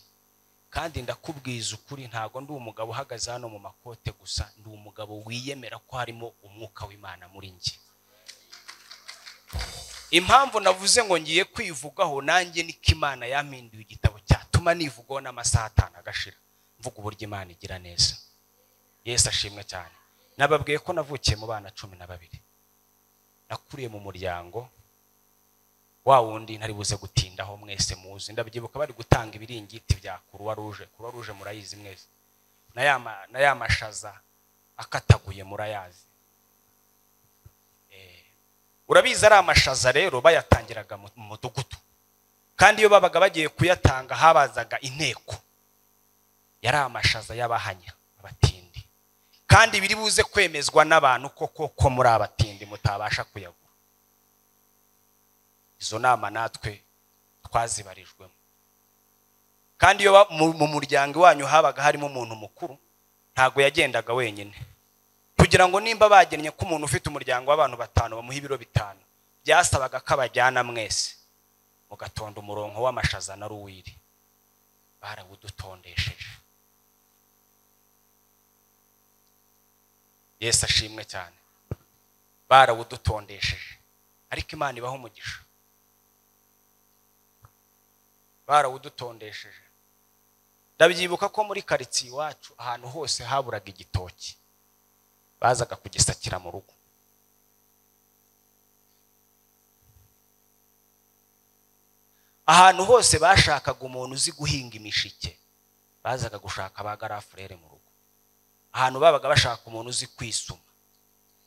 kandi ndakubwiza ukuri ntago ndi umugabo uhagaze hano mu makote gusa ndi umugabo wiyemera ko harimo umwuka w'Imana muri nje Impamvu navuze ngo ngiye kwivugaho nanjye nikimana yampinduye igitabo cyatuma nivugaho n'amasaha atanu agashira mvuga uburyo Imana igira neza Yesu ashimwe cyane nababwiye ko navukiye mu bana cumi na babiri nakuriye mu muryango wa wundi ntari buze gutindaho mwese muzi ndabyibuka bari gutanga ibiringiti bya Croix Rouge Croix Rouge murayizi mwese nayama nayamashaza akataguye murayazi Urabiza ari amashaza rero bayatangiraga mu mudugudu kandi iyo babaga bagiye kuyatanga habazaga inteko yari amashaza y'abahanya abatindi kandi biri buze kwemezwa n'abantu koko ko muri abatindi mutabasha kuyagura izo nama natwe twazibarijwemo kandi iyo mu muryango wanyu habaga harimo umuntu mukuru ntago yagendaga wenyine kugira ngo nimba bagennye ko umuntu ufite umuryango w'abantu batanu bamuha ibiro bitanu byasabaga kabajyana mwese mugatonda umurongo w'amashaza na ruwiri barawudutondesheje Yesu ashimwe cyane barawudutondesheje ariko Imana ibaho umugisha barawudutondesheje ndabyibuka ko muri karitsiye wacu ahantu hose haburaga igitoki bazaga kugisakira mu rugo ahantu hose bashakaga umuntu uzi guhinga imishike bazaga gushaka abagarafurere mu rugo ahantu babaga bashaka umuntu uzi kwisuma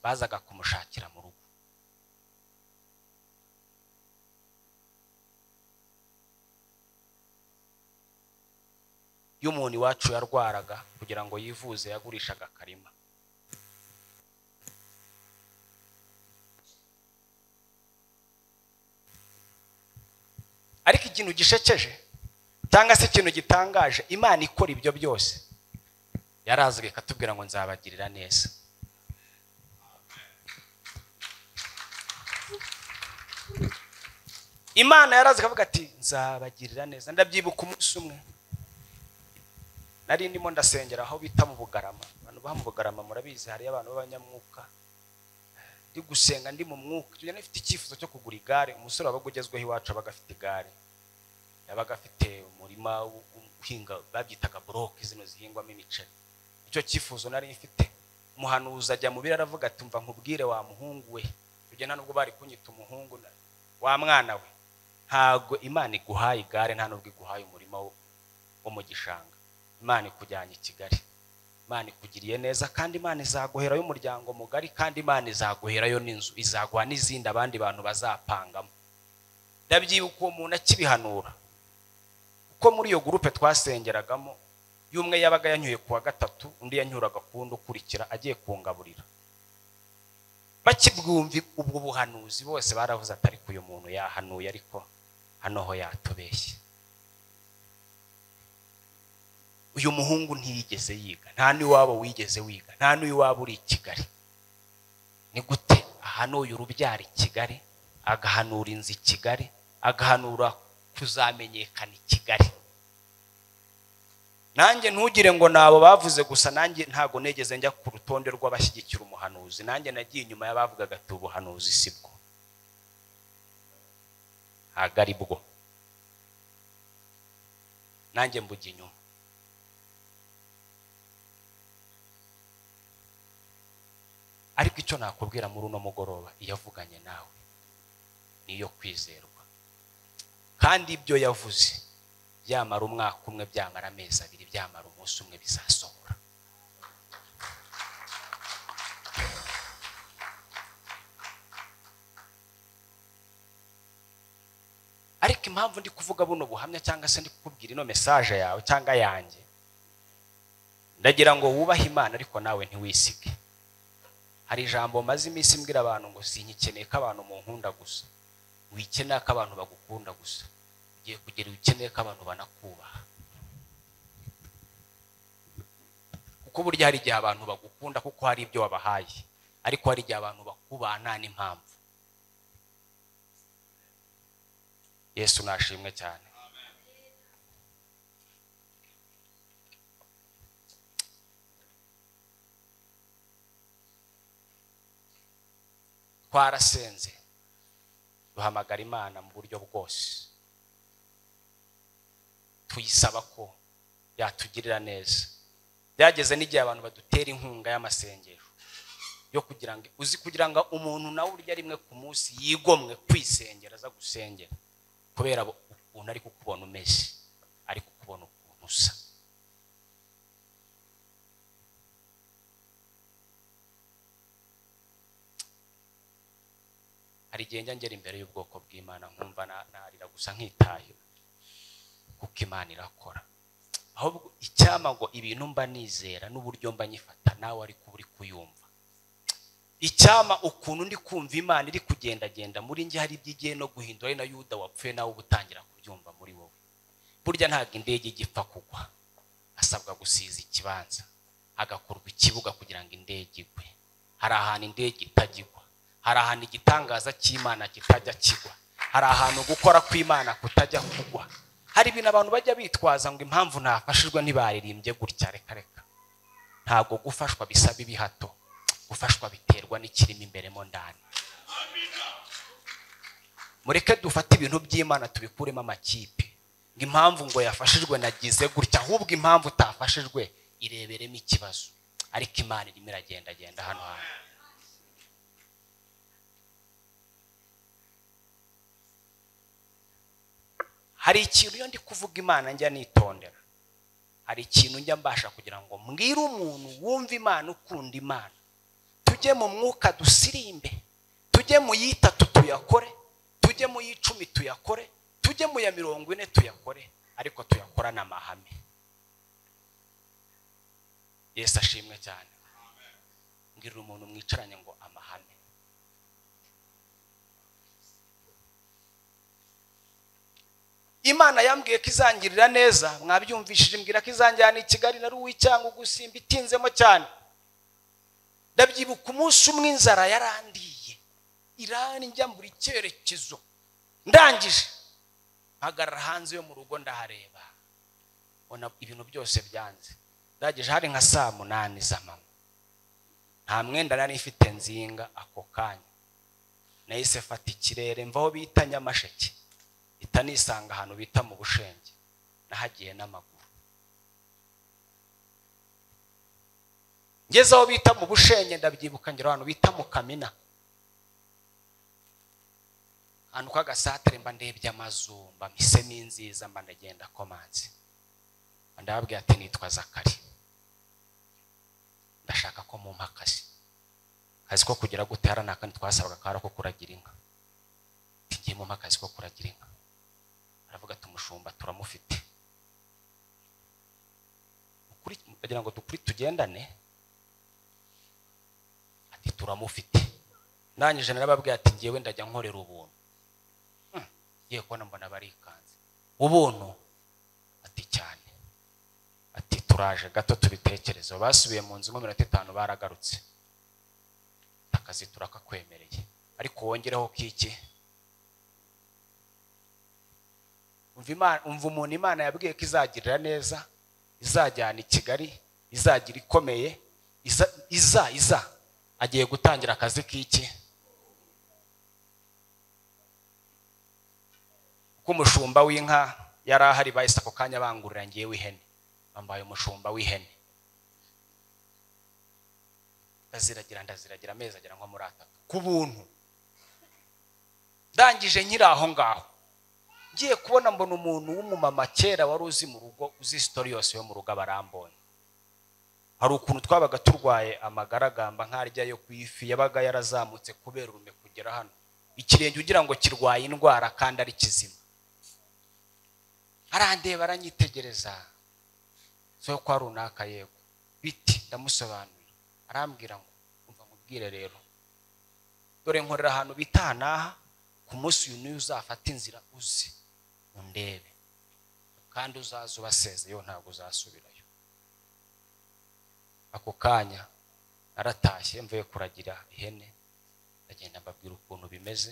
bazaga kumushakira mu rugo y'umuntu wacu yarwaraga kugira ngo yivuze yagurishaga karima ariko ikintu gishekeje cyangwa se ikintu gitangaje, Imana ikora ibyo byose. Yarazaga ikatubwira ngo nzabagirira neza. Imana yarazaga avuga ati nzabagirira neza. Ndabyibuka umunsi umwe nari ndimo ndasengera aho bita mu Bugarama. Abantu ba mu Bugarama murabizi, hari abantu b'abanyamwuka. Ndi gusenga ndi mu mwuka, tujya nifite icyifuzo cyo kugura igare. Umusore wabagugezweho iwacu abagafite igare, yabagafite umurima w'uhinga babyitaga broke, zino zihingwamo imiceri. Icyo cyifuzo nari mfite. Umuhanuzi ajya mu birara avuga ati umva nkubwire wa muhungu we, tujya ntanubwo bari kunyita umuhungu wa mwana we, ntago Imana iguhaye igare, nta nubwo iguhaye umurima wo mu gishanga. Imana ikujyanye i Kigali, Imana ikugiriye neza, kandi Imana izaguherayo umuryango mugari, kandi Imana izaguherayo n'inzu, izaguha n'izindi abandi bantu bazapangamo. Ndabyibuka umuntu akibihanura. Uko muri iyo gurupe twasengeragamo, y'umwe yabaga yanyuye kuwa gatatu, undi yanyuraga kundi ukurikira agiye kungaburira. Bakibwumvi ubwo buhanuzi bose baravuze atari kuyo muntu yahanuye, ariko hano ho yatubeshye. Uyu muhungu ntiyigeze yiga, nta niwabo wigeze wiga, nta niwabo uri Kigali. Ni gute ahanuye urubyara i Kigali, agahanura inzi i Kigali, agahanura kuzamenyekana i Kigali. Nanjye ntugire ngo nabo bavuze gusa, nanjye ntago negeze njya ku rutonde rw'abashyigikira umuhanuzi. Nanjye nagiye inyuma y'abavugaga ati ubuhanuzi sibwo, agari bwo, nanjye mbugiye inyuma. Ariko icyo nakubwira muri uno mugoroba, iyavuganye nawe niyo kwizerwa. Kandi ibyo yavuze byamara umwaka umwe, byamara amezi abiri, byamara umunsi umwe, bizasohora. Ariko impamvu ndi kuvuga buno buhamya, cyangwa se ndi kukubwira ino message yawe cyangwa yanjye, ndagira ngo wubahe Imana ariko nawe ntiwisige. Hari ijambo maze iminsi mbwira abantu ngo sinyikeneye ko abantu munkunda gusa, wikeneye ko abantu bagukunda gusa, ugiye kugera ukeneye ko abantu banakubaha. Kuko burya hari igihe abantu bagukunda kuko hari ibyo wabahaye, ariko hari igihe abantu bakubaha nta n'impamvu. Yesu nashimwe cyane. Twarasenze duhamagara Imana mu buryo bwose, tuyisaba ko yatugirira neza. Byageze n'igihe abantu badutera inkunga y'amasengero yo kugira ngo uzi kugira ngo umuntu nawe urya rimwe ku munsi yigomwe kwisengera, aza gusengera, kubera umuntu ari kukubona umeze, ari kukubona ukuntu usa. Hari igihe njya imbere y'ubwoko bw'Imana nkumva narira gusa nkitaye, kuko Imana irakora. Ahubwo icyama ngo ibintu mba nizera n'uburyo mba nyifata nawe ariko uri kuyumva. Icyama ukuntu ndi kumva Imana iri kugendagenda muri njye, hari ibyigiye no guhindura. Na Yuda wapfuye nawe ubutangira kubyumva muri wowe. Burya ntabwo indege igipfa kugwa, asabwa gusiza ikibanza agakorwa ikibuga kugira ngo indege igwe. Hari ahantu indege itagigwa, hari ahantu igitangaza cy'Imana kitajya kigwa, hari ahantu gukora kw'Imana kutajya kugwa. Hari ibintu abantu bajya bitwaza ngo impamvu nafashijwe ntibaririmbye gutya. Reka reka, ntabwo gufashwa bisaba ibihato, gufashwa biterwa n'ikirimo imbere mo ndani. Mureke dufate ibintu by'Imana tubikuremo amakipe, ngo impamvu ngo yafashijwe nagize gutya, ahubwo impamvu utafashijwe ireberemo ikibazo. Ariko Imana irimo iragenda agenda hano hano. Hari ikintu iyo ndi kuvuga Imana njya nitondera, hari ikintu njya mbasha kugira ngo mbwire umuntu wumva Imana, ukunda Imana. Tujye mu mwuka dusirimbe, tujye mu yitatu tuyakore, tujye mu y'icumi tuyakore, tujye mu ya mirongo ine tuyakore, ariko tuyakora n'amahame. Yesu ashimwe cyane. Mbwira umuntu mwicaranye ngo amahame. Imana yambwiye kizangirira neza, mwabyumvishije mbwira kizanjyana ikigali na ruwi cyangwa gusimba itinzemo cyane. Ndabyibuka umunsi umwe inzara yarandiye irani njya muri cyerekezo ndangije hagarara hanze yo mu rugo ndahareba ona ibintu byose byanze ndageje hari nka saa munani z'amanywa nta mwenda nari ifite nzinga ako kanya nahise fata ikirere mvaho bita Nyamasheke itanisanga ahantu bita mu Bushenge nahagiye n'amaguru ngezaho bita mu Bushenge ndabyibuka ngera ahantu bita mu Kamina ahantu kagasatere mba ndebye amazu mba mise n'inziza mba ndagenda komanzi ndababwiye ati nitwa Zakari ndashaka ko mu mpakazi kazi ko kugira gutera nakandi twasabaga kara ko kuragira inka ngiye mu mpakazi ko kuragira inka aravuga ati umushumba turamufite ukuri kugira ngo tukuri tugendane ati turamufite nanyije narababwiye ati ngiye ndajya nkorera ubuntu ngiye kubona mbona barikanze ubuntu ati cyane ati turaje gato tubitekerezo basubiye mu nzu mirongo itanu baragarutse akazi turaka kwemereye ariko wongereho kiki umva umuntu Imana yabwiye ko izagirira neza izajyana ikigali izagira ikomeye iza iza iza agiye gutangira akazi kiki kumushumba w'inka yarahari bahise ako kanya bangurira ngiye w'ihene ambaye umushumba w'ihene aziragira ndaziragira amezi agira nko muri atatu kubuntu ndangije nyiraho ngaho ngiye kubona mbona umuntu w'umumama kera wari uzi mu rugo uzi story yose yo mu rugo barambonye hari ukuntu twabaga turwaye amagaragamba nkarya yo kwifi yabaga yarazamutse kubera urume kugera hano ikirenge ugira ngo kirwaye indwara kandi ari kizima arandeba aranyitegereza so kwa runaka yego biti ndamusobanura arambwira ngo umva mubwire rero dore nkorera hano bitanaha ku munsi uyu uzafata inzira uzi undebe kandi uzazubaseze yo ntago uzasubirayo ako kanya naratashye mvuye kuragira ihene ndagenda mbabwira ukuntu bimeze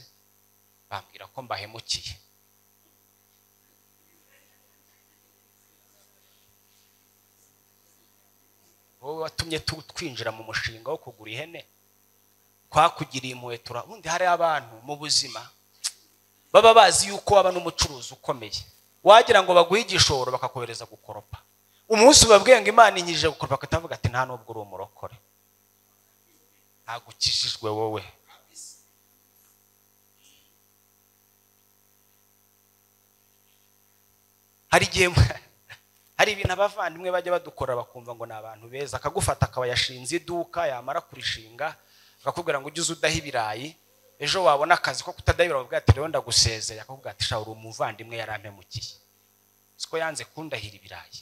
bambwira ko mbahemukiye wowe watumye twinjira mu mushinga wo kugura ihene kwakugiriye impuwe tura undi hari abantu mu buzima baba bazi yuko aba n'umucuruzi ukomeye wagira ngo baguhe igishoro bakakohereza gukoropa umunsi babwiye ngo Imana inyije gukoropa katavuga ati nta nubwo uri umurokore agukijijwe wowe hari gihe hari ibintu abavandimwe bajya badukora bakumva ngo nabantu beza akagufata akabayashinze iduka yamara kurishinga akakubwira ngo ujuze udaha ibirayi ejo wabona akazi ko kutadahira ubwa ati rero ndagusezeye akakubwira ati shaho umuvandimwe yarampemukiye siko yanze kundahira ibirayi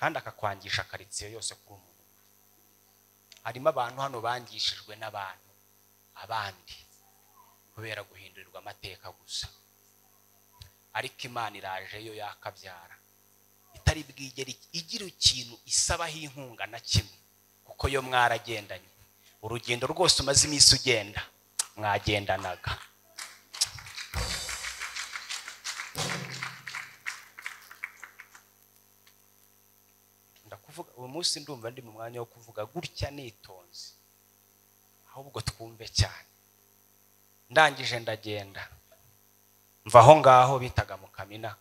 kandi akakwangisha karitsiye yose ku muntu harimo abantu hano bangishijwe n'abantu abandi kubera guhindurirwa amateka gusa ariko Imana iraje yo yakabyara itari bwigera igira ikintu isabaho inkunga na kimwe kuko yo mwaragendanye urugendo rwose umaze iminsi ugenda mwagendanaga ndakuvuga uyu munsi ndumva ndi mu mwanya wo kuvuga gutya nitonze ahubwo twumve cyane ndangije ndagenda mva ho ngaho bitaga mu Kamina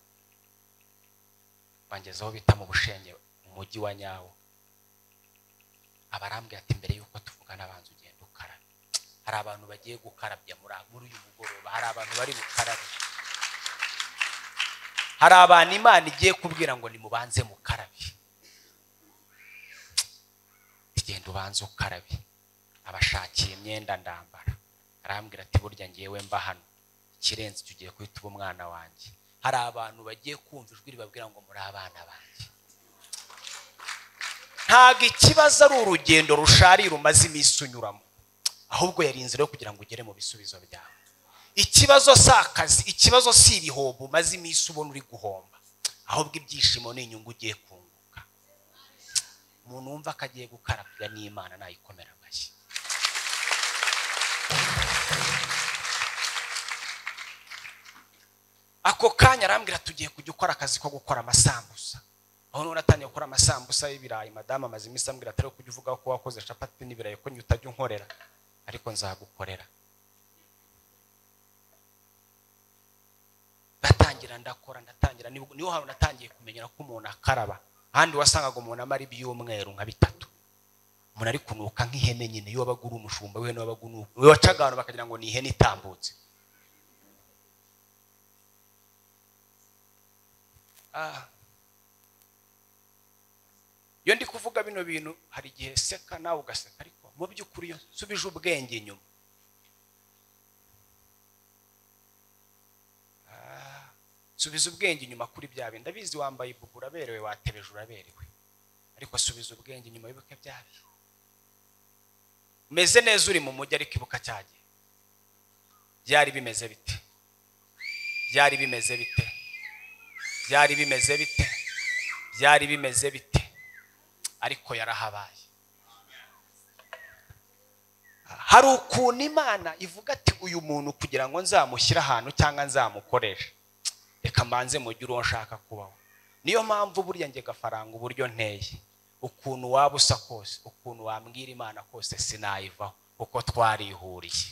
bangezaho bita mu Bushenge umujyi wa Nyawo abarambwe ati mbere yuko tuvugana abanzu ugenda ukaraba hari abantu bagiye gukarabya muri uyu mugoroba hari abantu bari gukaraba hari abantu Imana igiye kubwira ngo nimubanze mukarabi igenda ubanze ukarabi abashakiye imyenda ndambara arambwira ati burya ngiyewe mba hano kirenze tugiye kwituba umwana wanjye hari abantu bagiye kumva ijwi ribabwira ngo muri abana banjye ntago ikibazo ari urugendo rushari rumaze imisunyuramo ahubwo yari inzira yo kugira ngo ugere mu bisubizo byawe Ikibazo sakazi, ikibazo si ibihobo maze iminsi ubona uri guhomba, ahubwo ibyishimo n'inyungu ugiye kunguka. Umuntu wumva akagiye gukarabya n'Imana nayikomera amashyi. Ako kanya arambwira tugiye kujya ukora akazi ko gukora amasambusa. Aho none atangiye gukora amasambusa y'ibirayi, madame amaze iminsi ambwira atari kujya uvuga ko wakoze capati n'ibirayi ko nyutajya unkorera, ariko nzagukorera. Natangira ndakora ndatangira niho hano natangiye kumenyera ko umuntu akaraba, handi wasangaga umuntu amari by'umweru nka bitatu, umuntu ari kunuka nk'ihene nyine yo bagura umushumba we no bagunuka we wacagano bakagira ngo ni ihene itambutse. Ah, yo ndi kuvuga bino bintu hari gihe seka nawe ugaseka, ariko mu by'ukuri yo subije ubwenge nyuma. Subiza ubwenge nyuma kuri byabe, ndabizi wambaye ibugura berewe watereje uraberewe, ariko subiza ubwenge nyuma yibuka byabe. Meze neza uri mu mujyi ariko ibuka cyaje byari bimeze bite, byari bimeze bite, byari bimeze bite, byari bimeze bite, ariko yarahabaye. Hari ukuntu Imana ivuga ati uyu muntu kugira ngo nzamushyira ahantu cyangwa nzamukoresha kamanze mu juru nshaka kubaho. Niyo mpamvu burya nge gafaranga uburyo nteye, ukuntu wabusa kose, ukuntu wambwira Imana kose sinayivaho uko twarihuriye.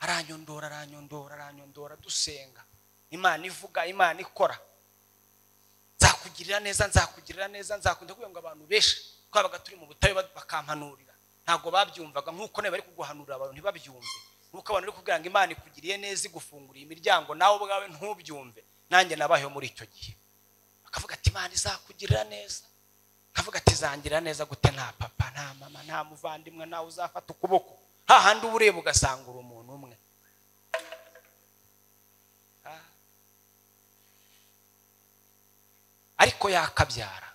Aranyondora aranyondora aranyondora dusenga, Imana ivuga, Imana ikora, nzakugirira neza nzakugirira neza nzakunda kuyonga abantu beshe kwabaga turi mu butayo bakampanurira. Ntago babyumvaga nkuko ne bari kuguhanura abantu ntibabyumve, nkuko abantu bari kugira ngo Imana ikugiriye neza igufungurira imiryango nawe ubwawe ntubyumve. Nanjye nabaho muri icyo gihe akavuga ati Imana izakugirira neza, akavuga ati zangira neza gute nta papa nta mama nta muvandimwe nawe uzafata ukuboko, hahandi ubureba ugasangura umuntu umwe. Ariko yakabyara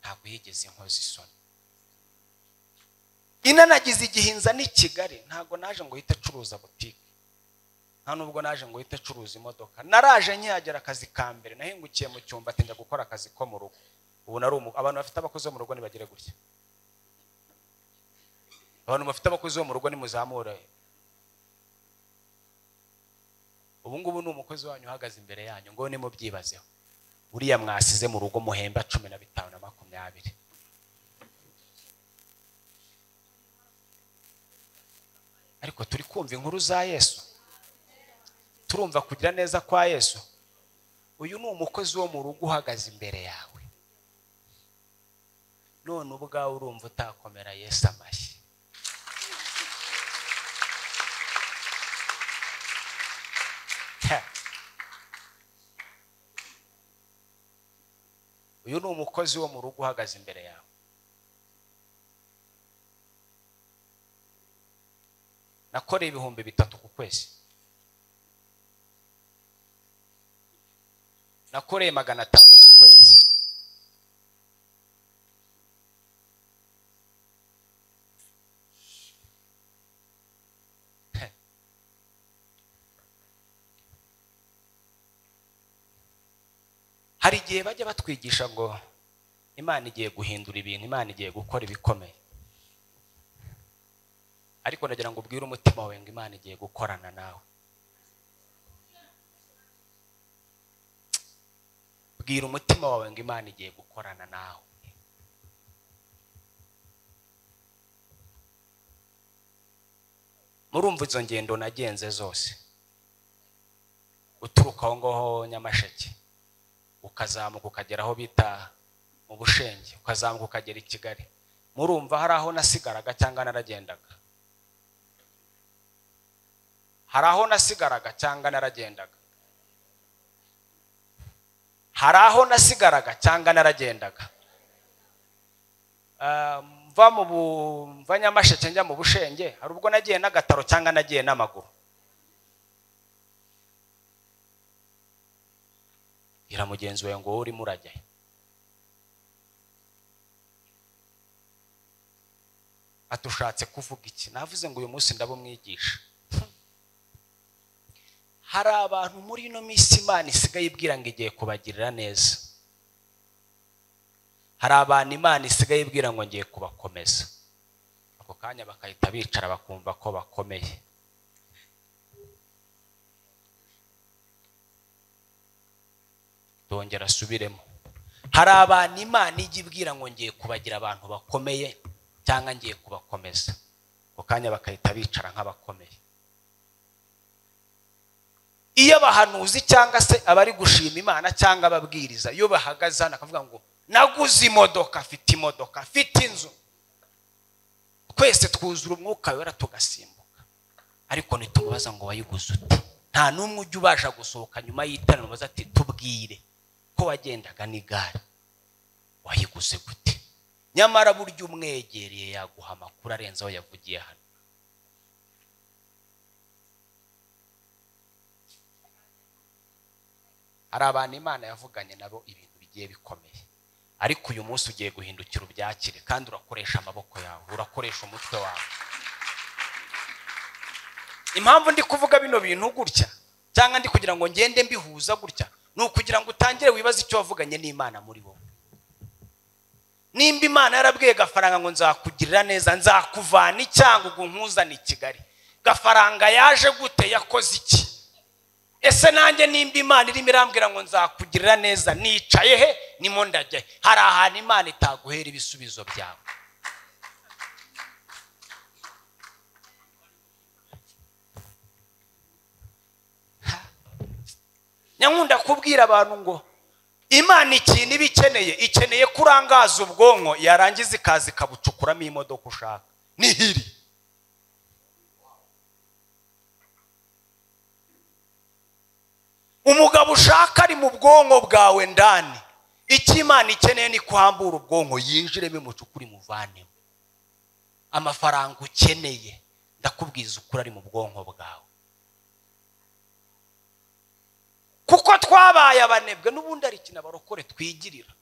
ntabwo yigeze inkozi isoni. Inanagize igihinza ni Kigali, ntabwo naje ngo hita curuza butike, nta nubwo naje ngo hita curuza imodoka. Naraje nyagera akazi kambere nahingukiye mu cyumba atinda gukora akazi ko mu rugo. Ubu nari abantu bafite abakozi mu rugo nibagire gutya, abantu bafite abakozi mu rugo nimuzamure. Ubu ngubu ni umukozi wanyu uhagaze imbere yanyu ngo ni mubyibazeho, uriya mwasize mu rugo muhemba cumi na bitanu na makumyabiri. Ariko turi kumva inkuru za Yesu, turumva kugira neza kwa Yesu. Uyu ni umukozi wo mu rugo uhagaze imbere yawe, none ubwawe urumva utakomera Yesu amashyi. Uyu ni umukozi wo mu rugo uhagaze imbere yawe, nakoreye ibihumbi bitatu ku kwezi, nakoreye magana atanu ku kwezi, hari giye bajya batwigisha ngo Imana igiye guhindura ibintu, Imana igiye gukora ibikomeye. Ariko ndagira ngo ubwire umutima wawe ngo Imana igiye gukorana nawe. Bwira umutima wawe ngo Imana igiye gukorana nawe. Murumva izo ngendo nagenze zose, uturuka aho ngaho Nyamasheke ukazamuka ukagera aho bita mu Bushenge, ukazamuka ukagera i Kigali. Murumva hari aho nasigaraga cyangwa naragendaga, hari aho nasigaraga cyangwa naragendaga, hari aho nasigaraga cyangwa naragendaga. Mva mu mva Nyamasheke njya mu Bushenge, hari ubwo nagiye n'agataro cyangwa nagiye n'amaguru. Gira mugenzi we ngo uri murajya. Atushatse kuvuga iki? Navuze ngo uyu munsi ndabumwigisha. Hari abantu muri no minsi Imana isigaye ibwira ngo igiye kubagirira neza. Hari abantu Imana isigaye ibwira ngo ngiye kubakomeza. Ako kanya bakahita bicara bakumva ko bakomeye. Dongera subiremo. Hari abantu Imana ijya ibwira ngo ngiye kubagira abantu bakomeye cyangwa ngiye kubakomeza. Ako kanya bakahita bicara nk'abakomeye. Iyo bahanuzi cyangwa se abari gushima Imana cyangwa ababwiriza iyo bahagazana akavuga ngo naguze imodoka, afite imodoka, afite inzu, twese twuzura umwuka wera tugasimbuka. Ariko nitubaza ngo wayiguze ute? Nta numwe ujye ubasha gusohoka nyuma y'iterano baza ati tubwire ko wagendaga n'igare, wayiguze gute? Nyamara buryo umwegereye yaguha amakuru arenze aho yavugiye hano. Hari abantu Imana yavuganye nabo ibintu bigiye bikomeye, ariko uyu munsi ugiye guhindukira ubyakire kandi urakoresha amaboko yawe, urakoresha umutwe wawe. Impamvu ndi kuvuga bino bintu gutya cyangwa ndi kugira ngo ngende mbihuza gutya no kugira ngo utangire wibaza icyo wavuganye n'Imana muri bo. Nimba Imana yarabwiye gafaranga ngo nzakugirira neza, nzakuvana cyangwa gunkuzana Kigali, gafaranga yaje gute? Yakoze iki? Ese nanjye nimba Imana irimo irambwira ngo nzakugirira neza nicaye he? Nimo ndajya he? Hari ahantu Imana itaguhera ibisubizo byawe. Nyankunda kubwira abantu ngo Imana ikintu ibikeneye ikeneye kurangaza ubwonko, yarangiza ikazi kabucukuramo imodoka ushaka. Nihiri umugabo ushaka ari mu bwonko bwawe ndani. Iki Imana ikeneye ni kuhambura ubwonko, yinjire bimucukuri muvanemo. Amafaranga ukeneye ndakubwiza ukuri ari mu bwonko bwawe. Kuko twabaye abanebwe n'ubundi ari kina barokore twigirira.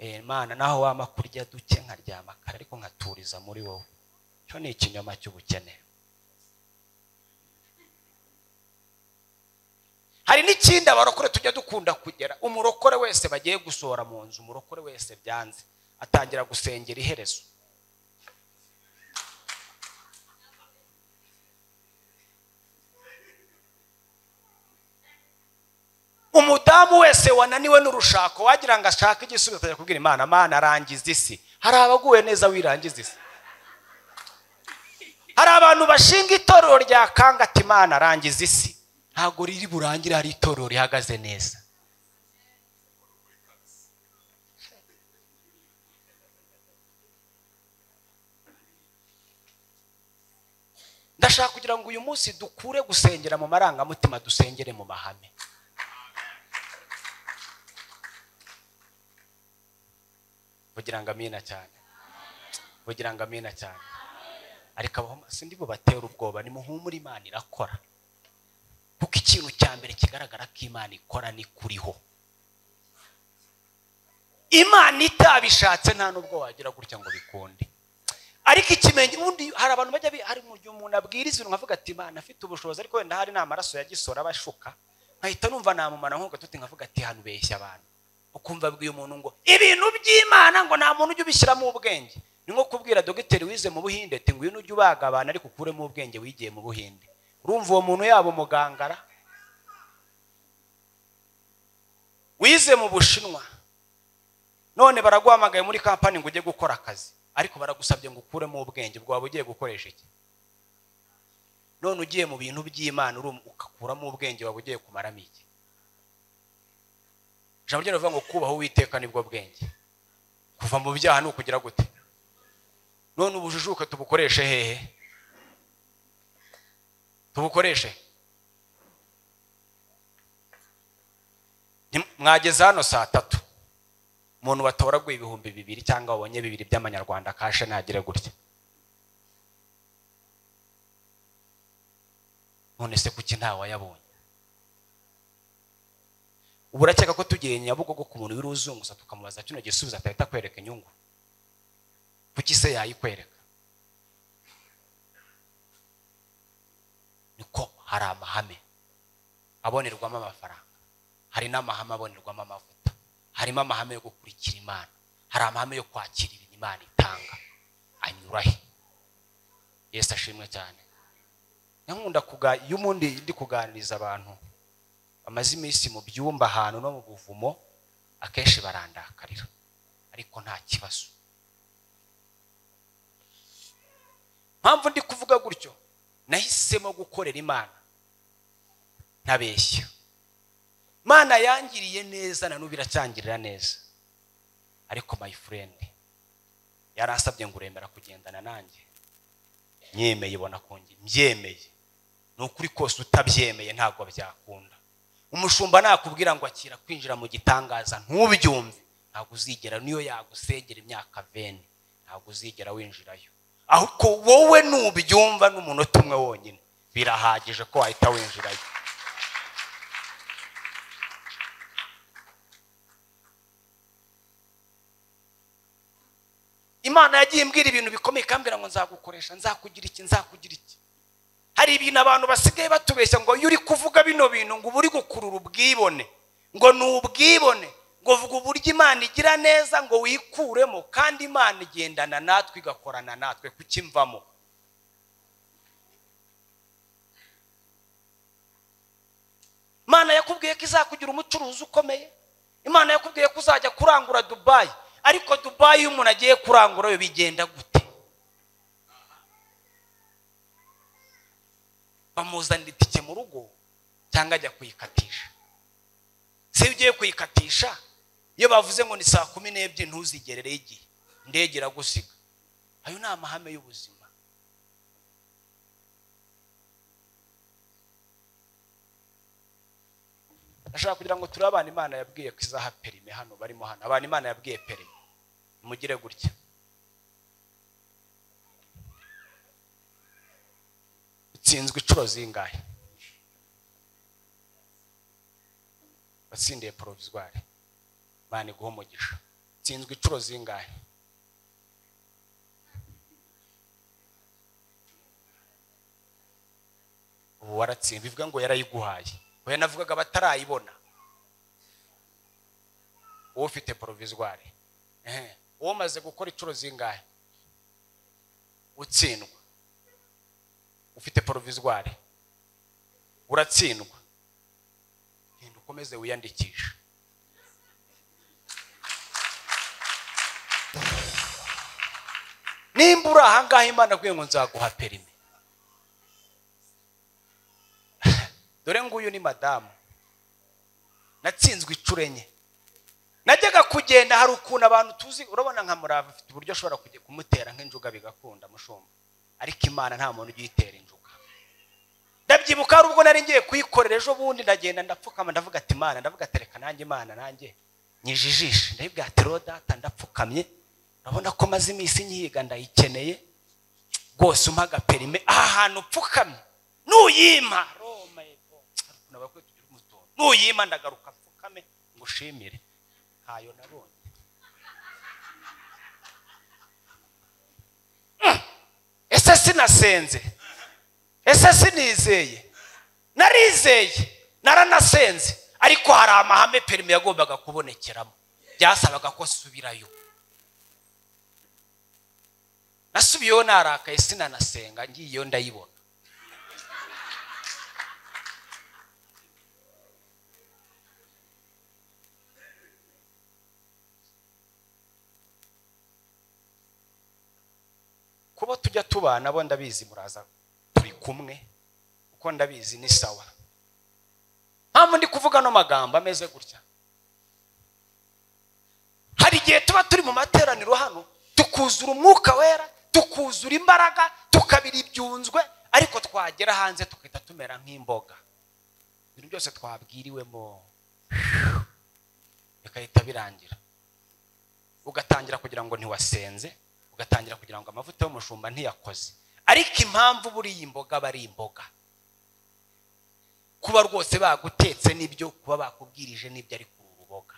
Eh Imana naho wamakurya duke nkaryama kare ariko nkaturiza muri wowe. Cyo ni ikinyoma cy'ubukene. Hari n'ikindi abarokore tujya dukunda kugera. Umurokore wese bagiye gusohora mu nzu, umurokore wese byanze atangira gusengera iherezo. Umudamu wese wananiwe n'urushako wagira ngo ashaka igisubizo atajya kubwira Imana, Imana arangiza isi. Hari abaguye neza wirangiza isi. Hari abantu bashinga itorero rya kanga ati Imana arangiza isi. Ntago riri burangira hari itorero rihagaze neza. Ndashaka kugira ngo uyu munsi dukure gusengera mu maranga mutima, dusengere mu mahame. Bugira ngo amina cyane. Bugira ngo amina cyane. Ariko abaho sindi bo batera ubwoba, ni muhumura Imana irakora. Kuko ikintu cya mbere kigaragara ko Imana ikora ni kuriho. Imana itabishatse nta nubwo wagira gutya ngo bikunde. Ariko ikimenye undi hari abantu bajya hari mu gihe umuntu abwiriza nkavuga ati Imana afite ubushobozi ariko wenda hari n'amaraso yagisora abashuka, nkahita numva namumana nkuko tuti nkavuga ati hano beshya abantu. Ukumva bwiye umuntu ngo ibintu by'Imana ngo nta muntu ujye ubishyiramo ubwenge. Ni nko kubwira dogiteri wize mu Buhinde ati ngwino ujye ubaga abantu ariko ukuremo ubwenge wigiye mu Buhinde. Urumva uwo muntu yabo mugangara. Wize mu Bushinwa none baraguhamagaye muri kampani ngo ujye gukora akazi ariko baragusabye ngo ukuremo ubwenge bwawe ugiye gukoresha iki? None ugiye mu bintu by'Imana ukakuramo ubwenge wawe ugiye kumaramo iki? Jambo ryo bavuga ngo kubaho Uwiteka nibwo bwenge. Kuva mu byaha no kugira gute? None ubujujuka tubukoreshe hehe? Tubukoreshe. Mwageze hano saa tatu. Umuntu watoraguye ibihumbi bibiri cyangwa wabonye bibiri by'amanyarwanda kashe nagire gutya. None se kuki ntawe yabonye? Uburacheka ko tugere Nyabugogo ku muntu wiruzunguza tukamubaza kino gisubiza atahita kwereka inyungu. Kuki se yayikwereka? Niko hari amahame abonerwamo amafaranga, hari n'amahame abonerwamo amavuta, harimo amahame yo gukurikira Imana, hari amahame yo kwakira ibintu Imana itanga. Anyurahe. Yesu ashimwe cyane. Nankunda kuga y'umundi ndi kuganiriza abantu amazime isi mu byumba hano no mu buvumo akenshi barandakarira ariko nta kibazo. Mpamvu ndi kuvuga gutyo nahisemo gukorera Imana ntabeshya. Mana yangiriye neza nanubira cyangirira neza ariko my friend yarasabye nguremera kugendana nanjye nyemeye ibona kongi mbyemeye n'ukuri kose utabyemeye ntago byakunda. Umushumba nakubwira ngo akira kwinjira mu gitangaza ntubyumve ntago uzigera niyo yagusengera imyaka ishirini ntago uzigera winjirayo ahubwo wowe nubyumva n'umuntu tumwe wonyine birahagije ko ahita winjirayo. Imana yagiye imbwira ibintu bikomeye kambira ngo nzagukoresha nzakugira iki nzakugira iki. Hari ibintu abantu basigaye batubeshya ngo yuri kuvuga bino bintu ngo buri gukurura ubwibone ngo n'ubwibone ngo vuga uburyo Imana igira neza ngo wikuremo kandi Imana igendana natwe igakorana natwe kukimvamo. Imana yakubwiye ko izakugira umucuruzi ukomeye. Imana yakubwiye ko uzajya kurangura Dubai. Ariko Dubai umuntu agiye kurangura yo bigenda gute? Bamuzanira itike mu rugo cyangwa ajya kuyikatisha. Se ugiye kuyikatisha iyo bavuze ngo ni saa kumi n'ebyiri ntuzigerere igihe indege iragusiga. Ayo ni amahame y'ubuzima. Ashaka kugira ngo turabana Imana yabwiye kwizaha perime hano barimo hano abana Imana yabwiye perime mugire gutya. Itsinzwe icuro zingahe batsindiye provisoire Imana iguha umugisha. Itsinzwe icuro zingahe ubu waratsinda bivuga ngo yarayiguhaye. Oya navugaga batarayibona ufite provisoire eh uwo maze gukora icuro zingahe utsindwa ufite provisoire uratsindwa ndu komeze uyandikisha. Nimbura hangahe Imana kwiye ngo nzaguha perime. Dore nguyu ni madamu natsinzwe icurenye najyaga kugenda hari ukuna abantu tuzi urabona nka Murava afite uburyo ashobora kujye kumutera nk'injuga bigakunda mushumba ariko Imana nta muntu ugitera injuga. Ndabyibuka ari ubwo nari ngiye kuyikorera ejo bundi ndagenda ndapfukama ndavuga ati Imana ndavuga tereka nanjye Imana nanjye nyijijishe ndayibwa terodata ndapfukamye urabona ko maze imisi nyiga ndayikeneye gose umpaga perime ahantu pfukamye nuyima nabakwe tugira umutondo nuyima ndagaruka pfukame ngo shimire hayo nabonye. Ese sinasenze ese sinizeye narizeye naranasenze ariko hari amahame perime yagombaga kubonekeramo byasabaga ko subirayo nasubiyeho narakaye sinanasenga ngiyo ndayibona. Kuba tujya tubana bo ndabizi muraza turi kumwe uko ndabizi ni sawa. Mpamvu ndi kuvuga no magambo ameze gutya. Hari giye tuba turi mu materaniro hano tukuzura umwuka wera tukuzura imbaraga tukabira ibyunzwe ariko twagera hanze tukita tumera nk'imboga ibintu byose twabwiriwemo bikahita birangira ugatangira kugira ngo ntiwasenze ugatangira kugira ngo amavuta y'umushumba ntiyakoze ariko impamvu buri imboga bari imboga kuba rwose bagutetse n'ibyo kuba bakubwirije n'ibyo ari ku ruboga.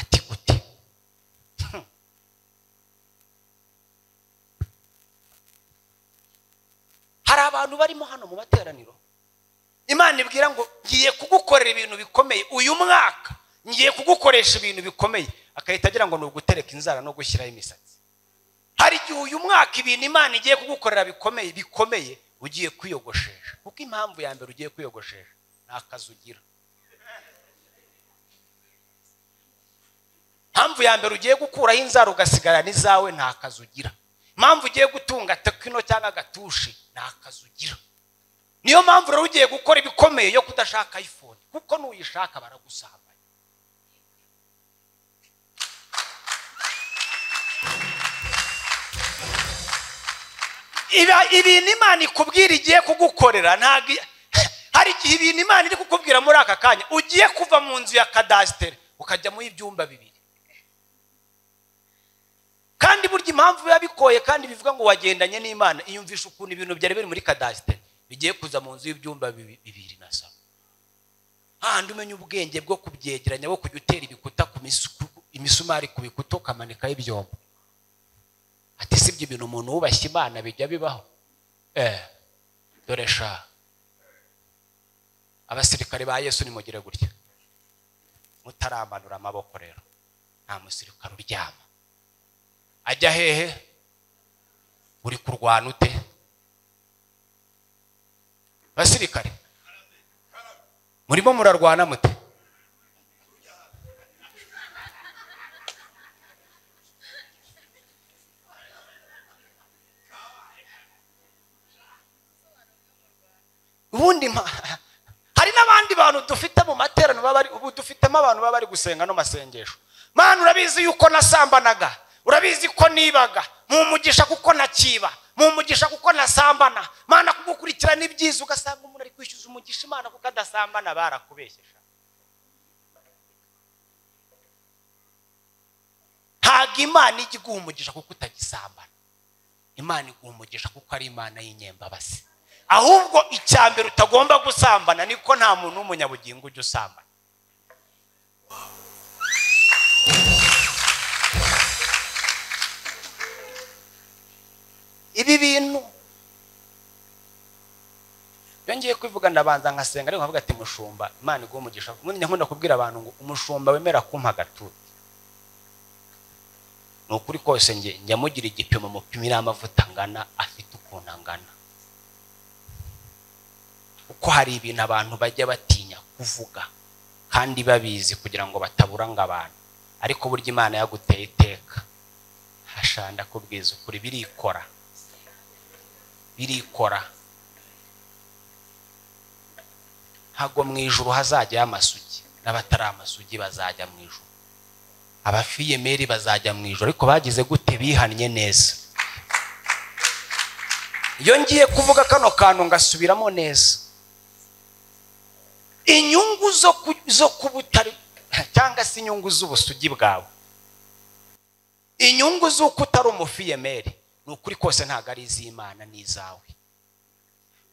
Ati gute hari abantu barimo hano mu materaniro Imana ibwira ngo ngiye kugukorera ibintu bikomeye uyu mwaka, ngiye kugukoresha ibintu bikomeye, akahita agira ngo n'ugutereka inzara no gushyiraho imisatsi. Hari igihe uyu mwaka ibintu Imana igiye kugukorera bikomeye bikomeye ugiye kwiyogoshesha, kuko impamvu ya mbere ugiye kwiyogoshesha nakazugira. Impamvu ya mbere ugiye gukuraho inzara ugasigarana izawe nakazugira. Impamvu ugiye gutunga tekino cyangwa agatushi nakazugira. Niyo mpamvu rero ugiye gukora ibikomeye yo kudashaka iPhone, kuko n'uyishaka baragusambanya. Iba ibintu Imana ikubwira igiye kugukorera, ntago hari igihe ibintu Imana iri kukubwira muri aka kanya. Ugiye kuva mu nzu ya kadasiteri ukajya mu ibyumba bibiri, kandi burya impamvu biba bikoye kandi bivuga ngo wagendanye n'Imana. Iyumvisha ukuntu ibintu byari biri muri kadasiteri bigiye kuza mu nzu y'ibyumba bibiri na saa. Ahandi umenye ubwenge bwo kubyegeranya, bwo kujya utera ibikuta ku misuku, imisumari ku bikuta kamanikaho ibyombo. Ati sibye ibintu umuntu wubashye Imana bijya bibaho. Eh doresha abasirikare ba Yesu nimugire gutya, mutaramanura amaboko rero nta musirikare uryama. Ajya hehe? Uri kurwana ute? Basirikare murimo murarwana mute? Ubundi hari nabandi bantu dufite mu materano baba dufitemo abantu baba bari gusenga no masengesho. Mana urabizi yuko nasambanaga, urabizi ko nibaga, mumugisha kuko nakiba, mumugisha kuko nasambana. Mana kugukurikirana ibyiza ugasanga umuntu ari kwishyuza umugisha Imana kuko adasambana, barakubeshesha. Haga Imana igiguha umugisha kuko utagisambana. Imana iguha umugisha kuko ari Imana y'inyembabasi. Ahubwo icyambere utagomba gusambana niko nta muntu w'umunyabugingo ujya usambana. Ibi bintu yongeye kuvuga ndabanza ngasenga ariko nkavuga ati mushumba Imana igomba umugisha. Mundi nyankunda kubwira abantu ngo umushumba wemera kumpa gatuti, nokuri kose nge njya mugira igipimo mupimira amavuta ngana afite ukuntu angana. Uko hari ibintu abantu bajya batinya kuvuga kandi babizi kugira ngo batabura ngo abantu, ariko burya Imana yaguteye iteka hashanda kubwiza ukuri birikora birikora. Hago mu ijuru hazajya amasugi, n'abatari amasugi bazajya mu ijuru, abafiye meri bazajya mu ijuru. Ariko bagize gute? Bihannye neza. Iyo ngiye kuvuga kano kantu ngasubiramo neza, inyungu zo zo kubutari cyangwa se inyungu z'ubusugi bwawe, inyungu z'uko utari umufiye meri, nukuri kose ntago ari iz'Imana n'izawe.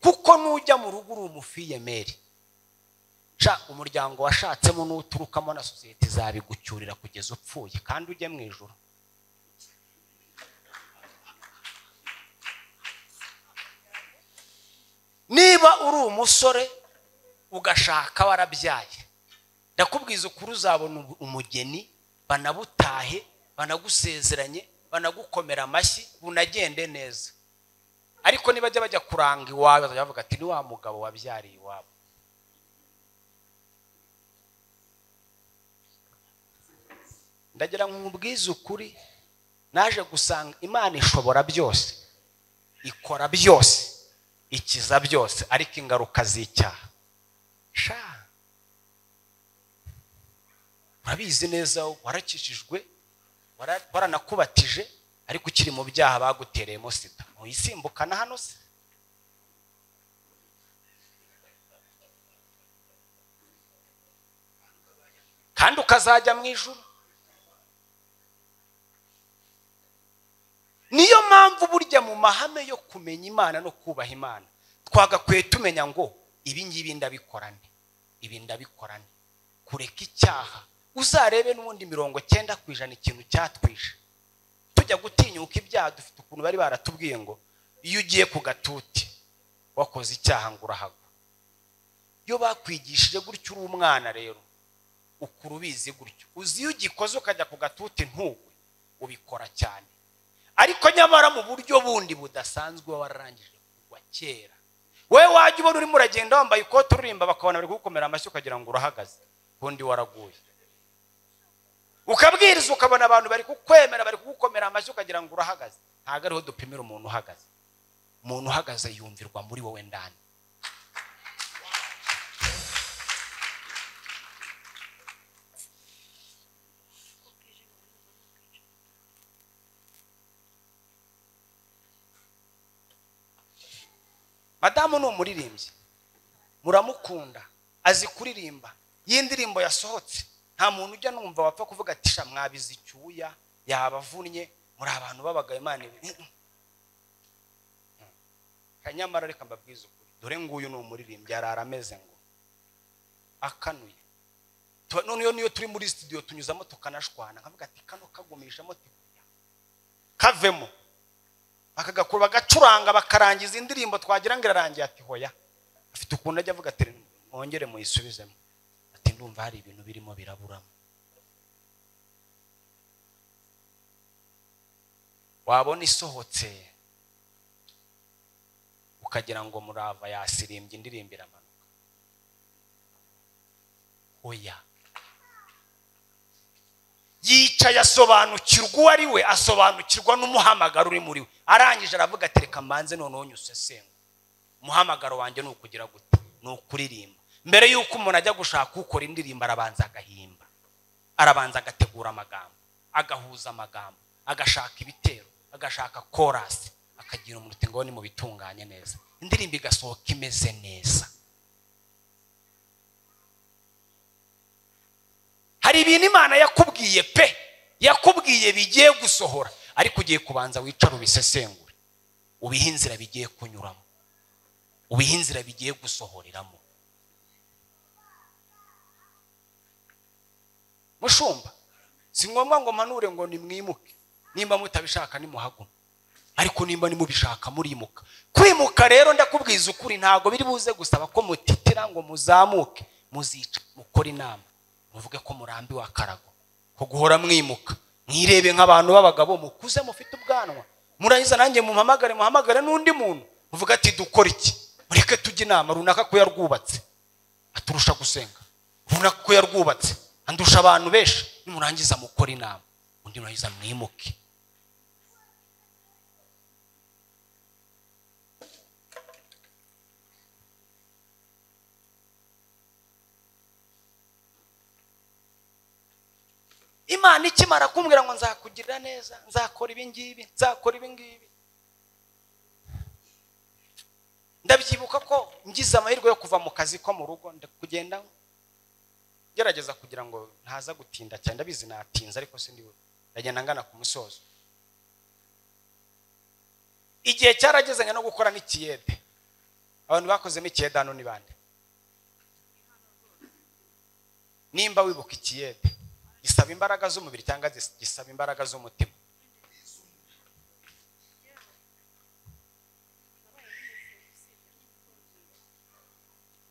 Kuko nujya mu rugo uri umufiyemeri, cha umuryango washatsemo n'uturukamo na society zabigucyurira kugeza upfuye kandi ujye mu ijuru. Niba uri umusore ugashaka warabyaye, ndakubwiza ukuri uzabona umugeni, banabutahe, banagusezeranye, banagukomera amashyi, bunagende neza. Ariko niba bajya bajya kuranga iwawe bazavuga ati ni wa mugabo wabyariye iwawe. Ndagira nk'ubwiza ukuri naje gusanga Imana ishobora byose, ikora byose, ikiza byose, ariko ingaruka z'icyaha sha urabizi neza. Warakishijwe, waranakubatije, ariko ukiri mu byaha bagutereyemo sida, uyisimbukana hano se? Kandi ukazajya mu ijuru. Niyo mpamvu burya mu mahame yo kumenya Imana no kubaha Imana twagakwiye tumenya ngo ibi ngibi ndabikorane ibi ndabikorane kureka icyaha. Uzarebe n'ubundi mirongo cyenda ku ijana ikintu cyatwisha tujya gutinyuka ibyaha dufite ukuntu bari baratubwiye ngo iyo ugiye ku gatuti wakoze icyaha ngo urahagwa. Iyo bakwigishije gutyo uri umwana rero ukurubizi gutyo uzi iyo ugikoze ukajya ku gatuti ntugwe ubikora cyane. Ariko nyamara mu buryo bundi budasanzwe wararangije kugwa kera we wajye ubona urimo uragenda wambaye ikoti uririmba bakabona bari gukomera amashyi ukagira ngo urahagaze undi waraguye, ukabwiriza ukabona abantu bari kukwemera bari kugukomera amashyi ukagira ngo urahagaze. Ntago ariho dupimira umuntu uhagaze, umuntu uhagaze yumvirwa muri wowe ndani. Madamu ni umuririmbyi muramukunda azi kuririmba y'indirimbo yasohotse nta muntu ujya numva wapfa kuvuga ati sha mwabizi cyuya yabavunnye muri abantu babagaye Imana ibi kanyamara. Reka mbabwize ukuri dore nguyu ni umuririmbyi ararameze ngo akanuye none yo niyo turi muri studio tunyuzamo tukanashwana nkavuga ati kano kagumishamo tikuya kavemo akagakuru bagacuranga bakarangiza indirimbo twagira ngo irarangiye ati hoya afite ukuntu ajya avuga ati mwongere muyisubizemo ati ndumva hari ibintu birimo biraburamo. Wabona isohotse ukagira ngo Murava yasirimbye indirimbo iramanuka hoya yica yasobanukirwa uwo ari we asobanukirwa n'umuhamagaro uri muri we. Arangije aravuga ati reka mbanze noneho nyuse senga umuhamagaro wanjye ni ukugira gute ni ukuririmba. Mbere yuko umuntu ajya gushaka ukora indirimbo arabanza agahimba arabanza agategura amagambo agahuza amagambo agashaka ibitero agashaka chorus akagira umuntu ngo ni mu bitunganye neza indirimbo igasohoka imeze neza. Hari ibintu Imana yakubwiye pe yakubwiye bigiye gusohora ariko ugiye kubanza wicara ubisesengure ubihe inzira bigiye kunyuramo ubihe inzira bigiye gusohoreramo. Mushumba si ngombwa ngo manure ngo nimwimuke nimba mutabishaka nimuhagume ariko nimba nimubishaka murimuka. Kwimuka rero ndakubwiza ukuri ntago biri buze gusaba ko mutitira ngo muzamuke muzica mukora inama muvuge ko murambi wa karago ko guhora mwimuka mwirebe nk'abantu babagabo mukuze mufite ubwanwa murayiza nanjye mumpamagare muhamagare n'undi muntu muvuga ati dukora iki mureke tujye inama runaka ko yarwubatse aturusha gusenga runaka ko yarwubatse andusha abantu benshi nimurangiza mukora inama undi murayiza mwimuke. Imana ikimara kumbwira ngo nzakugirira neza nzakora ibi ngibi nzakora ibi ngibi ndabyibuka ko ngize amahirwe yo kuva mu kazi ko mu rugo ndakugenda ngerageza kugira ngo ntaza gutinda cyane ndabizi natinze ariko se ndiwe ndagenda ngana ku musozo. Igihe cyaragezanye no gukora n'ikiyede abantu bakozemo ikiyede hano ni bande nimba wibuka ikiyede gisaba imbaraga z'umubiri cyangwa gisaba imbaraga z'umutima.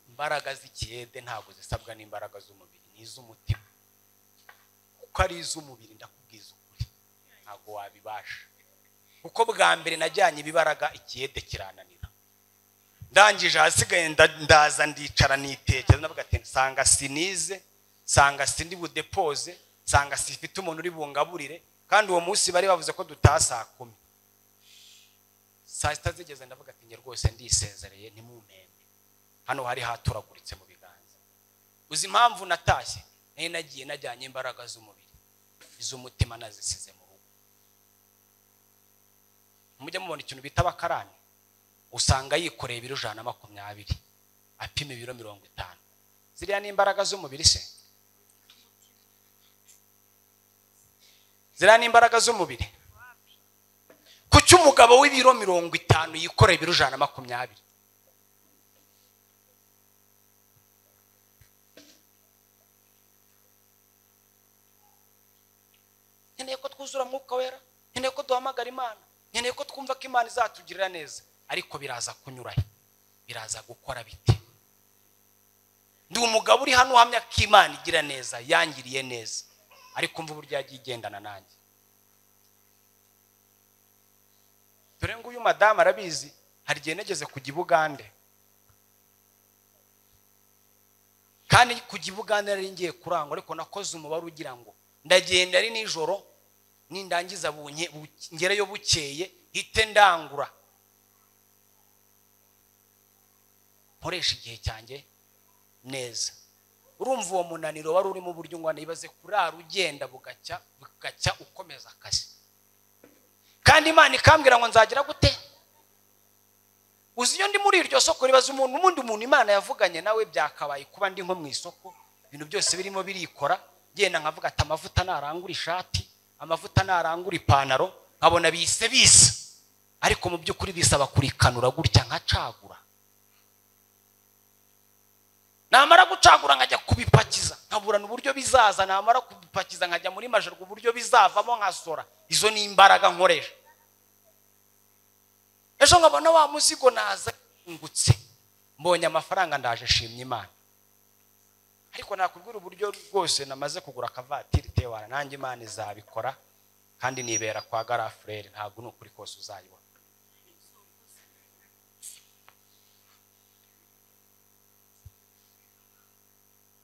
Imbaraga z'ikiyede ntabwo zisabwa n'imbaraga z'umubiri n'iz'umutima kuko ari iz'umubiri ndakubwiza ukuri ntabwo wabibasha. Kuko bwa mbere najyanye ibibaraga ikiyede kirananira ndangije hasigaye ndaza ndicara nitekereza navuga ati nsanga sinize sanga sindi budepoze sanga sifite umuntu uri bungaburire kandi uwo munsi bari bavuze ko dutasakume saa sita zigeze ndavuga ati nge rwose ndisezereye ni mumeme hano hari haturaguritse mu biganza. Uzi impamvu natashye naye nagiye najyanye imbaraga z'umubiri iz'umutima nazisize mu rugo. Mujya mubona ikintu bita abakarani usanga yikoreye ibiro ijana na makumyabiri apima ibiro mirongo itanu ziriya ni imbaraga z'umubiri se zirana imbaraga z'umubiri Kuki umugabo w'ibiro mirongo itanu yikora ibiro ijana na makumyabiri? Nkeneye ko twuzura Mwuka Wera, nkeneye ko duhamagara Imana, nkeneye ko twumva ko Imana izatugirira neza, ariko biraza kunyurahe, biraza gukora bite? Ndi umugabo uri hano uhamya ko Imana igira neza, yangiriye neza, ariko mva uburyo yagiye igendana nanjye. Dore nguyu madame arabizi, hari igihe negeze kujya Bugande, kandi kujya Bugande nari ngiye kurangwa, ariko nakoze umubare ugira ngo ndagenda ari nijoro, nindangiza bunye ngereyo bukeye hite ndangura, nkoresha igihe cyanjye neza. Urumva uwo munaniro wari urimo buryo ngwana ibaze kurara ugenda bugacya bugacya ukomeza akazi. Kandi Imana ikambwira ngo nzagira gute? Uziyo ndi muri iryo soko ribaza umuntu umundi umuntu Imana yavuganye nawe byakabaye kuba ndi nko mu isoko, ibintu byose birimo birikora. Genda nkavuga ati amavuta narangura ishati, amavuta narangura ipantaro, nkabona bise bise, ariko mu byukuri bisaba kurikanura gutya nkacagura, namara gucagura nkajya kubipakiza nkaburana uburyo bizaza, namara kubipakiza nkajya muri majoro uburyo bizavamo nkasora. Izo ni imbaraga nkoresha. Ejo nkabona wa muzigo naza ngutse, mbonye amafaranga, ndaje shimye Imana. Ariko nakubwira uburyo bwose namaze kugura kavatiri tewara nanjye Imana izabikora, kandi nibera kwa Garafrere, ntago n'ukuri kose uzayibona.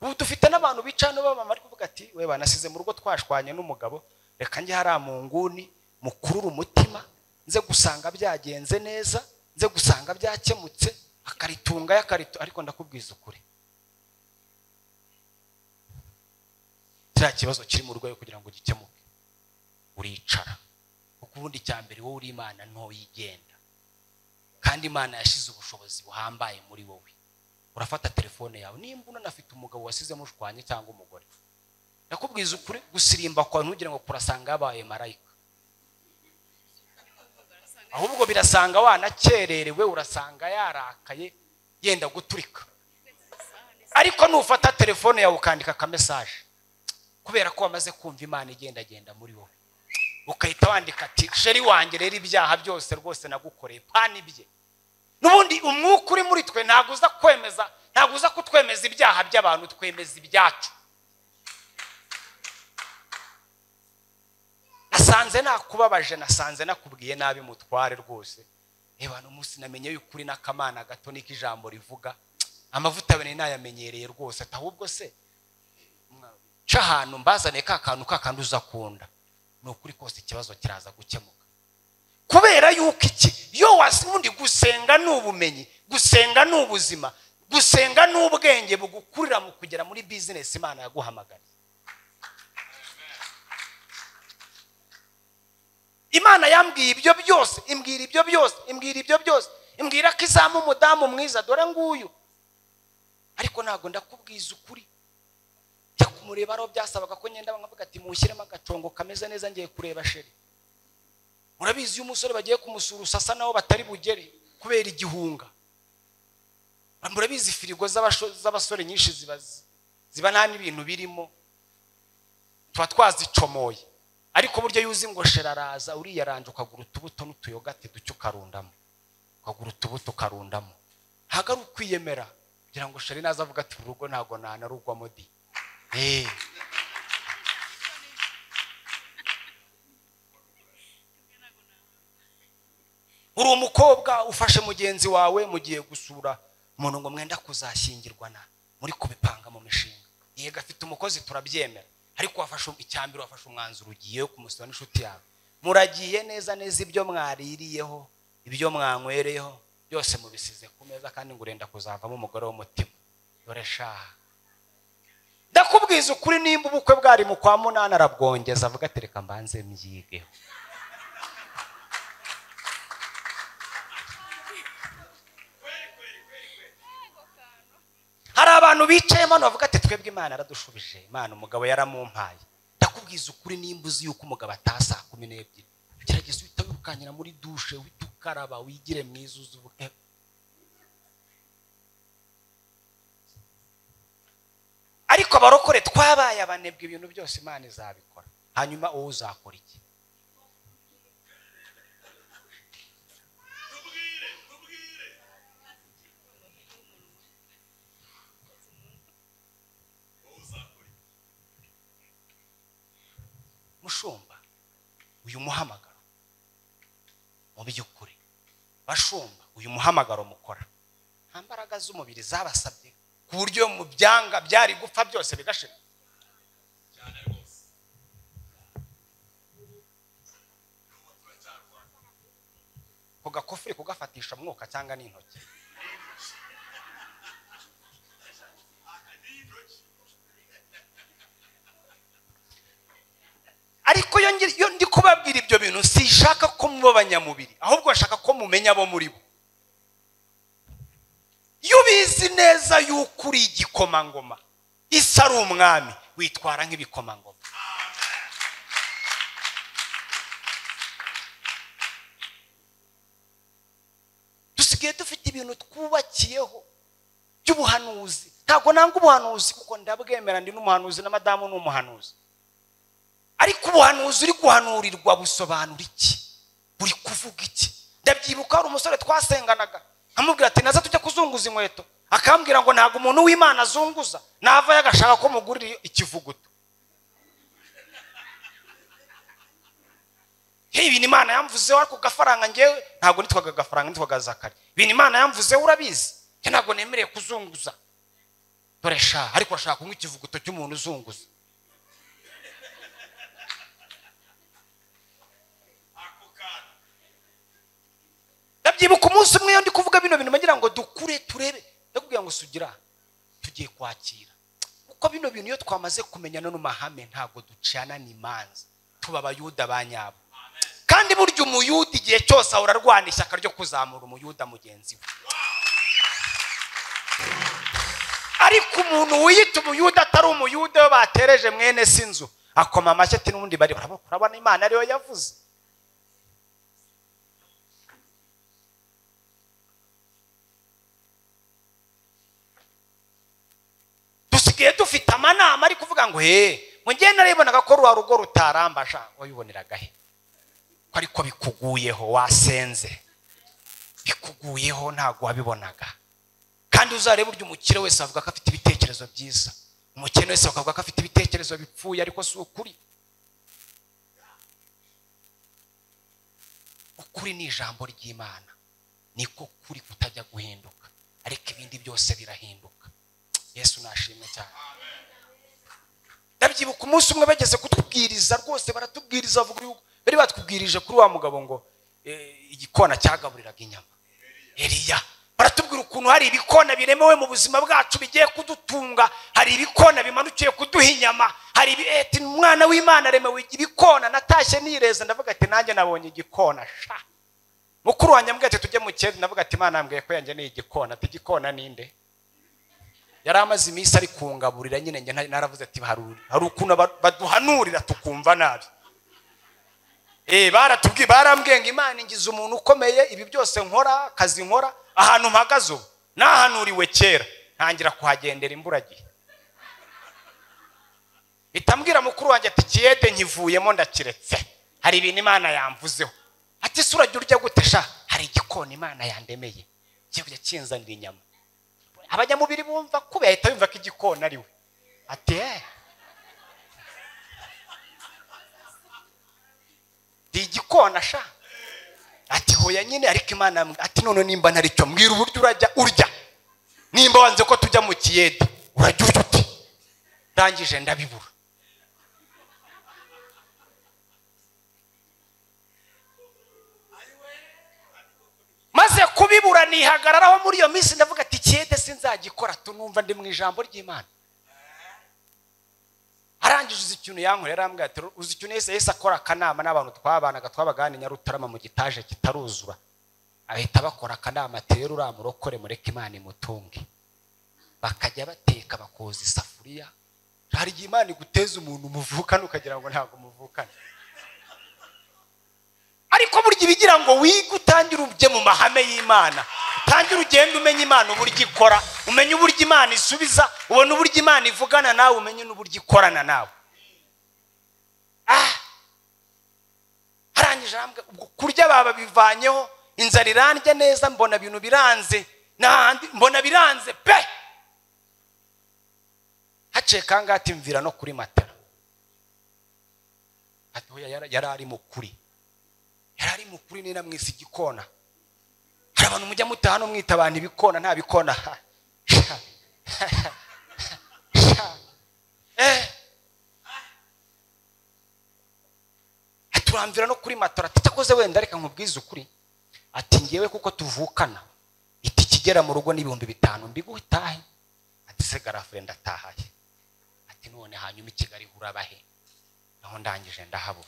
Ubu dufite n'abantu bicana baba bari kuvuga ati we banasize mu rugo twashwanye n'umugabo, reka njye hari amunguni mukurura umutima, nze gusanga byagenze neza, nze gusanga byakemutse, akaritunga yakarito. Ariko ndakubwiza ukuri, nta kibazo kiri mu rugo yo kugira ngo gikemuke. Uricara ukubundi cyambere wowe uri Imana nto yigenda, kandi Imana yashize ubushobozi buhambaye muri wowe. Urafata telefone yawe, nimba unanafite umugabo wasize mushwanye cyangwa umugore, nakubwiza ukuri gusirimba kwa ntugira ngo kurasanga abaye marayika, ahubwo birasanga wanakererewe, urasanga yarakaye yenda guturika. Ariko nufata telefone yawe ukandika ka message, kubera ko wamaze kumva Imana igenda genda muri wowe, ukahita wandika ati sheri wanjye rero ibyaha byose rwose nagukoreye pani bye. Nubundi umwuka uri muri twe ntaguza kwemeza, ntaguza kutwemeza ibyaha by'abantu, twemeza ibyacu. Nasanze nakubabaje, nasanze nakubwiye nabi mutware rwose. Eba no munsi namenye y'ukuri nakamana gato niki ijambo rivuga, amavuta bene nayamenyereye rwose, atahubwo se cyahano mbazane ka kantu ka kantu uzakunda. No kuri kose ikibazo kiraza gukemuka, kubera yuko iki yo wasimundi gusenga n'ubumenyi, gusenga n'ubuzima, gusenga n'ubwenge bugukurira mu kugera muri business Imana yaguhamagara. Imana yambwiye ibyo byose, imbwira ibyo byose, imbwira ibyo byose, imbwira ko izamu umudamu mwiza dore nguyu. Ariko ntago ndakubwiza ukuri, mureba ro byasabaga ko nyenda bangavuga ati mushyiremo agacongo kameze neza ngiye kureba sheri. Murabizi umusore bagiye kumusura sasa naho batari bugere kubera igihunga. Murabizi firigo z'abasore nyinshi zibazi ziba nta n'ibintu birimo, twa twazicomoye. Ariko buryo yuzi ngo sheraraza uri yaranje ukagura utubuto n'utuyogate ducyukarundamo, ukagura utubuto karundamo, hagari ukwiyemera kugira ngo sheri naza avuga ati urugo ntago nana rugwa modi. Hey. Uri umukobwa ufashe mugenzi wawe mugiye gusura umuntu ngo mwenda kuzashyingirwa na muri kubipanga mu mishinga. Yega afite umukozi turabyemera, ariko wafashe icyambiro, wafashe umwanzuro ugiye kumusura n'inshuti yawe. Muragiye neza neza ibyo mwaririyeho, ibyo mwankwereyeho byose mubisize ku meza, kandi ngurenda kuzavamo umugore w'umutima. Dore shaha ndakubwiza ukuri, nimba ubukwe bwari mu kwa munana arabwongeza avuga ati reka mbanze myigeho. Hari abantu bicayemo bavuga ati twebwe Imana aradushubije, Imana umugabo yaramumpaye. Ndakubwiza ukuri, nimba uzi yuko umugabo atasa kumi n'ebyiri, ugerageza uhita tukanyira muri douche witukaraba wigire mwizuzu buke. Ariko barokore twabaye abanebwe ibintu byose Imana izabikora. Hanyuma wowe uzakora iki? Mushumba uyu muhamagaro mu byukuri bashumba uyu muhamagaro mukora nta mbaraga z'umubiri zabasabye ku buryo mu byanga byari gupfa byose bigashira cyane rwose kugakofere kugafatisha umwuka cyangwa n'intoki ariko yo ndi kubabwira ibyo bintu sishaka ko mubabanyamubiri ahubwo ashaka ko mumenya bo muri bo yubizi neza yukuri igikoma ngoma isari umwami witwara nk'ibikoma ngoma dusigaye dufite ibintu twubakiyeho by'ubuhanuzi ntago nanga ubuhanuzi kuko ndabwemera ndi n'umuhanuzi na madamu n'umuhanuzi ariko ubuhanuzi uri guhanurirwa busobanura iki buri kuvuga iki ndabyibuka ari umusore twasenganaga amubwira ati naza tujya kuzunguza inkweto akambwira ngo ntago umuntu w'Imana azunguza nava yagashaka ko mugurira ikivuguto hey bini Imana yamvuzeho ariko gafaranga ngewe ntago nitwaga gafaranga nitwaga zakari bini Imana yamvuzeho urabizi ntago nemereye kuzunguza toresha ariko ashaka kunywa ikivuguto cy'umuntu uzunguza ndabyibuka umunsi umwe ndi kuvuga bino bintu magira ngo dukure turebe ndakubwira ngo sugira tugiye kwakira uko bino bintu iyo twamaze kumenya no mahame ntago ducana n'imanza tuba abayuda banyabo kandi buryo umuyuda igihe cyose ahora arwana ishyaka ryo kuzamura umuyuda mugenzi we ariko umuntu wiyita umuyuda atari umuyuda yo batereje mwene sinzu akoma amashyi ati n'ubundi bari barabona Imana ariyo yavuze tusigaye dufite amanama ari kuvuga ngo he mugende narayibonaga ko ruwa rugo rutarambasha wayiboneraga he ko ariko bikuguyeho wasenze bikuguyeho ntago wabibonaga kandi uzareba buryo umukire wese avuga ko afite ibitekerezo byiza umukene wese akavuga ko afite ibitekerezo bipfuye ariko si ukuri ukuri ni ijambo ry'Imana niko kuri kutajya guhinduka ariko ibindi byose birahinduka Yesu nashimye cyane. Ndabyibuka umunsi umwe bageze kutubwiriza rwose baratubwiriza avuga yuko bari batubwirije kuri wa mugabo ngo igikona cyagaburiraga inyama. Eliya baratubwira ukuntu hari ibikona biremewe mu buzima bwacu bigiye kudutunga, hari ibikona bimanukiye kuduha inyama, hari eti umwana w'Imana aremewe ibikona natashye nireza ndavuga ati nanjye nabonye igikona sha. Mukuru wanjye ambwiye ati tujye mu cyezi ndavuga ati Imana yambwiye ko yanjye ni igikona ati igikona ninde? Yaramaze imisi ari kungaburira nyine njye naravuze ati baharuri hari ukuntu baduhanurira tukumva nabi eh baratubwi barambwenga Imana ingize umuntu ukomeye ibi byose nkora kazi nkora ahantu mpagazo nahanuriwe kera ntangira kuhagendera imburagihe itambwira mukuru wanjye ati kiyede nkivuyemo ndakiretse hari ibintu Imana yamvuzeho ati sura jye urya gutesha hari igikona Imana yandemeye cyo kinzanira inyama abajya mubiri bumva kube ahita bumva ko igikona ariwe ati eh igikona sha ati hoya nyine ariko Imana ati none nimba ntari cyo mbwira uburyo urajya urya nimba wanze ko tujya mu kiyede urajya urya uti ndangije ndabibura maze kubibura nihagararaho muri iyo minsi ndavuga ati kiyede sinzagikora tunumva ndi mu ijambo ry'Imana arangije ikintu yankorera yarambwira ati uzi ikintu yese yese akora kanama n'abantu twabanaga twabagana Nyarutarama mu gitaje kitaruzura ahita bakora kanama tero uramurokore mureke Imana imutunge bakajya bateka bakoza isafuriya hari Imana iguteza umuntu umuvukana ukagira ngo ntago umuvukana ariko buryo bigira ngo wiga utangira ubye mu mahame y'Imana, tangira ugenda umenye Imana uburyo ikora, umenye uburyo Imana isubiza, ubona uburyo Imana ivugana nawe, umenye n'uburyo ikorana nawe. Ah, harangije ambwe ubwo kurya baba bivanyeho, inzara irandya neza, mbona ibintu biranze, nahandi mbona biranze pe. Hace kanga ati mvira no kuri Matara. Atoya yarari mu kuri. Yarari mu kuri ni namwisi gikona. Abantu mujya mutahano mwita abantu bikona nta bikona. Eh. Aturamvira no kuri Matara titakoze wenda reka nkubwiza ukuri. Ati ngewe kuko tuvukana. Iti kigera mu rugo n'ibihumbi bitanu mbiguhitahe. Ati se girlfriend atahaye. Ati none hanyuma ikigari hurabahe. Naho ndangije ndahabo.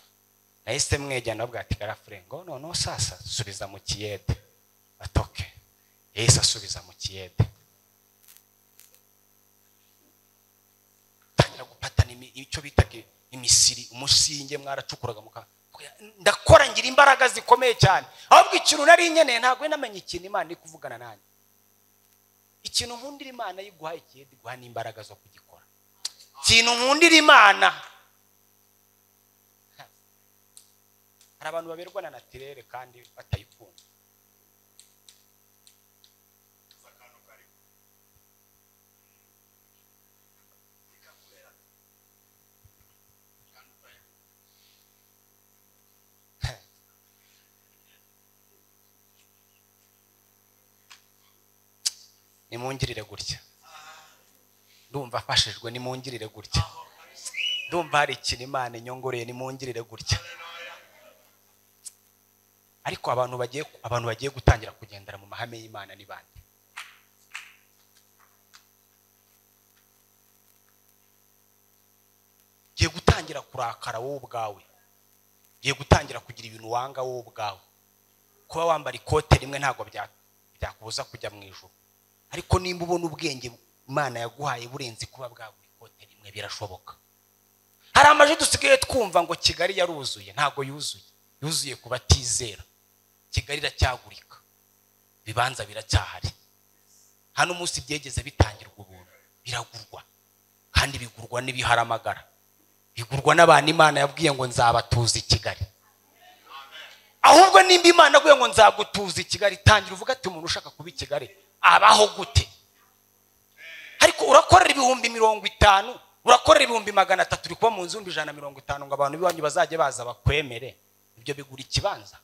Nahise mwejyana nabwo ati girlfriend ngo none sasa subiza mu kiyede. Atoke. Yesa subiza mu kiyede. Tangira gupatana icyo bitake imisiri umusinge mwaracukuraga muka. Ndakora ngira imbaraga zikomeye cyane. Ahubwo ikintu nari nyene ntago namenye ikintu Imana ikuvugana nani. Ikintu nkundira Imana yiguha ikiyedi guha n'imbaraga zo kugikora. Ikintu nkundira Imana. Hari abantu baberwa na natirere kandi batayikunda. Ni mungirire gutya ndumva afashijwe, ni mungirire gutya ndumva hari ikintu Imana inyongoreye, ni mungirire gutya. Ariko abantu bagiye abantu bagiye gutangira kugendera mu mahame y'Imana ni bande? Giye gutangira kurakara wowe ubwawe, giye gutangira kugira ibintu wanga wowe ubwawe, kuba wambara ikote rimwe ntago byakubuza kujya mu ijuru. Ariko nimba ubona ubwenge Imana yaguhaye burenze kuba bwaburi kote rimwe birashoboka. Hari amaje dusigaye twumva ngo Kigali yaruzuye, ntago yuzuye. Yuzuye kubatizera. Kigali racyagurika. Bibanza biracyahari. Hano umunsi byegeze bitangirwa ubuntu, biragurwa. Kandi bigurwa n'ibiharamagara. Bigurwa n'abana Imana yabwiye ngo nzabatuza Kigali. Ahubwo nimba Imana guye ngo nzagutuza Kigali, tangira uvuga ati umuntu ushaka kuba Kigali abaho gute? Ariko urakorera ibihumbi mirongo itanu, urakorera ibihumbi magana atatu, rikuba mu nzu ijana na mirongo itanu ngo abantu biwanyu bazaje baza bakwemere, ibyo bigura ikibanza.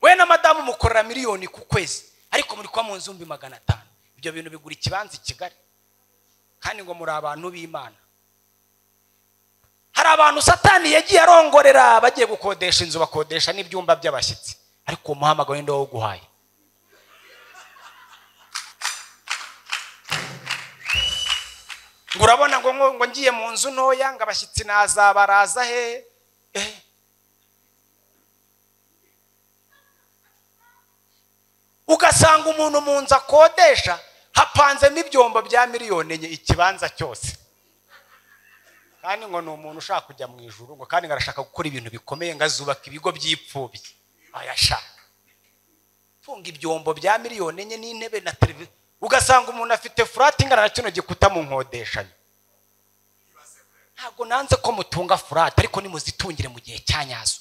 We na madamu mukorera miliyoni ku kwezi, ariko muri kwa mu nzu magana atanu, ibyo bintu bigura ikibanza Kigali. Kandi ngo muri abantu b'Imana. Hari abantu Satani yagiye arongorera bagiye gukodesha inzu, bakodesha n'ibyumba by'abashyitsi, ariko umuhamagaro w'indowo uguhaye. Ngurabona ngo ngo ngiye mu nzu ntoya ngo abashyitsi nazabaraza he. Eh. Ugasanga umuntu mu nzu akodesha hapanzemo ibyombo bya miliyoni enye ikibanza cyose. Kandi ngo n'umuntu ushaka kujya mu ijuru, ngo kandi ngarashaka gukora ibintu bikomeye, ngazubaka ibigo by'ipfubi. Ayashaka. Funga ibyombo bya miliyoni enye n'intebe na televiziyo. Ugasanga umuntu afite furati ingana na kino gikuta mu nkodeshanyo. Ntago nanze ko mutunga furati, ariko ni muzitungire mu gihe cyanyazo.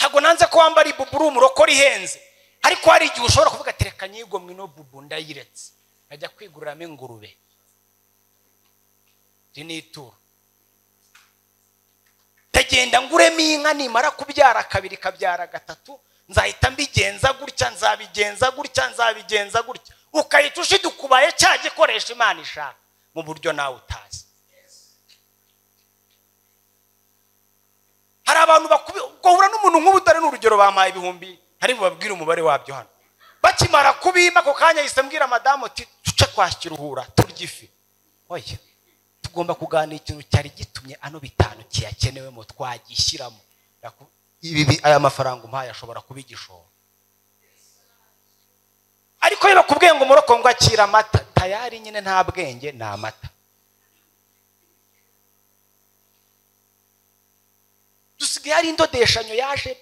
Ntago nanze ko wambara ibuburu umurokora ihenze. Ariko hari igihe ushobora kuvuga ati reka nyigomwe no bubunda yiretse najya kwigururamo ingurube rinitura, tagenda nguremo inka, nimara kubyara kabiri kabyara gatatu nzahita mbigenza gutya nzabigenza gutya nzabigenza gutya ukahita ushidukubaye cya gikoresha Imana ishaka mu buryo nawe utazi. Hari abantu bakuhura n'umuntu nk'ubutare n'urugero bamaye ibihumbi. Hari babwira umubare wabyo hano. Bakimara kubima ko kanya isambwira madamu ati tuce kwashyiruhura turyifi. Oya. Tugomba kuganira ikintu cyari gitumye ano bitanu kiyakenewe mu twagishyiramo. Ibi aya mafaranga umpaye ashobora kubigishora. Ariko rero kubwiye ngo umuroko ngo akira amata tayari nyine nta bwenge na amata. Dusigaye ari indodeshanyo yaje,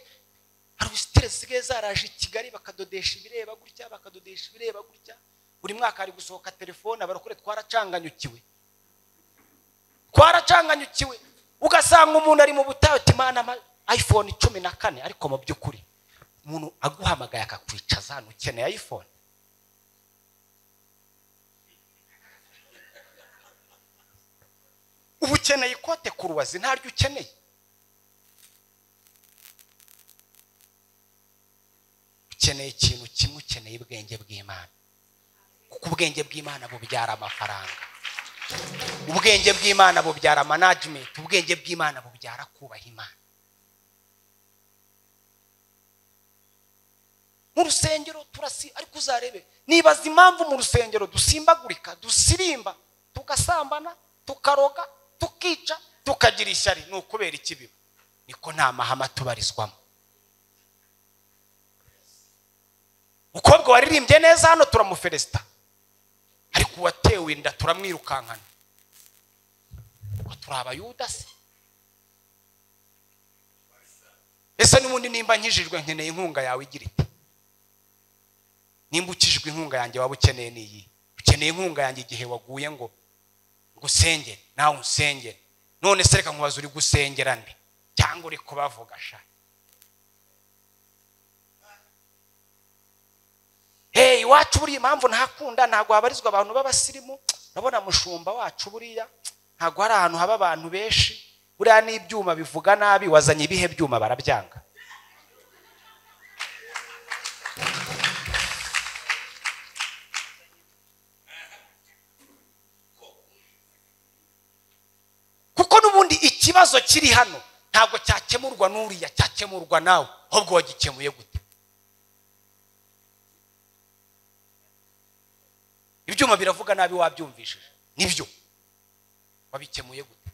hari stress geza araje Kigali bakadodesha ibireba gutya bakadodesha ibireba gutya. Buri mwaka ari gusohoka telefone abarokore twaracanganyukiwe. Twaracanganyukiwe ugasanga umuntu ari mu butayo timana iPhone cumi na kane ariko mu byukuri umuntu aguhamagaye akakwicaza hano ukeneye iPhone. Ubukeneye ikote kuruwazi ntaryo ukeneye. Ukeneye ikintu kimwe, ukeneye ubwenge bw'Imana. Kuko ubwenge bw'Imana bubyara amafaranga. Ubwenge bw'Imana bubyara management, ubwenge bw'Imana bubyara kubaha Imana. Mu rusengero turasi ariko uzarebe nibaza impamvu mu rusengero dusimbagurika dusirimba tukasambana tukaroga tukica tukagira ishyari n'ukubera ikibiba niko nta mahama tubarizwamo. Ukobwa waririmbye neza hano turamuferesta ariko watewe inda turamwirukankana ko turaba yudase. Ese n'umundi nimba nkijijwe nkeneye inkunga yawe igira iti? Nimba ukijwe inkunga yanjye wabukeneye niyi ukeneye inkunga yanjye igihe waguye ngo gusenge nawe usenge none sereka nkubaza uri gusengera nde cyangwa uri kubavuga sha? Hey wacu buri impamvu ntakunda ntago habarizwa abantu babasirimu nabona mushumba wacu buriya ntago hari ahantu haba abantu benshi buriya n'ibyuma bivuga nabi wazanye ibihe byuma barabyanga. Ikibazo kiri hano ntabwo cyakemurwa n'uriya, cyakemurwa nawe ahubwo wagikemuye gute? Ibyuma biravuga nabi wabyumvishije nibyo wabikemuye gute?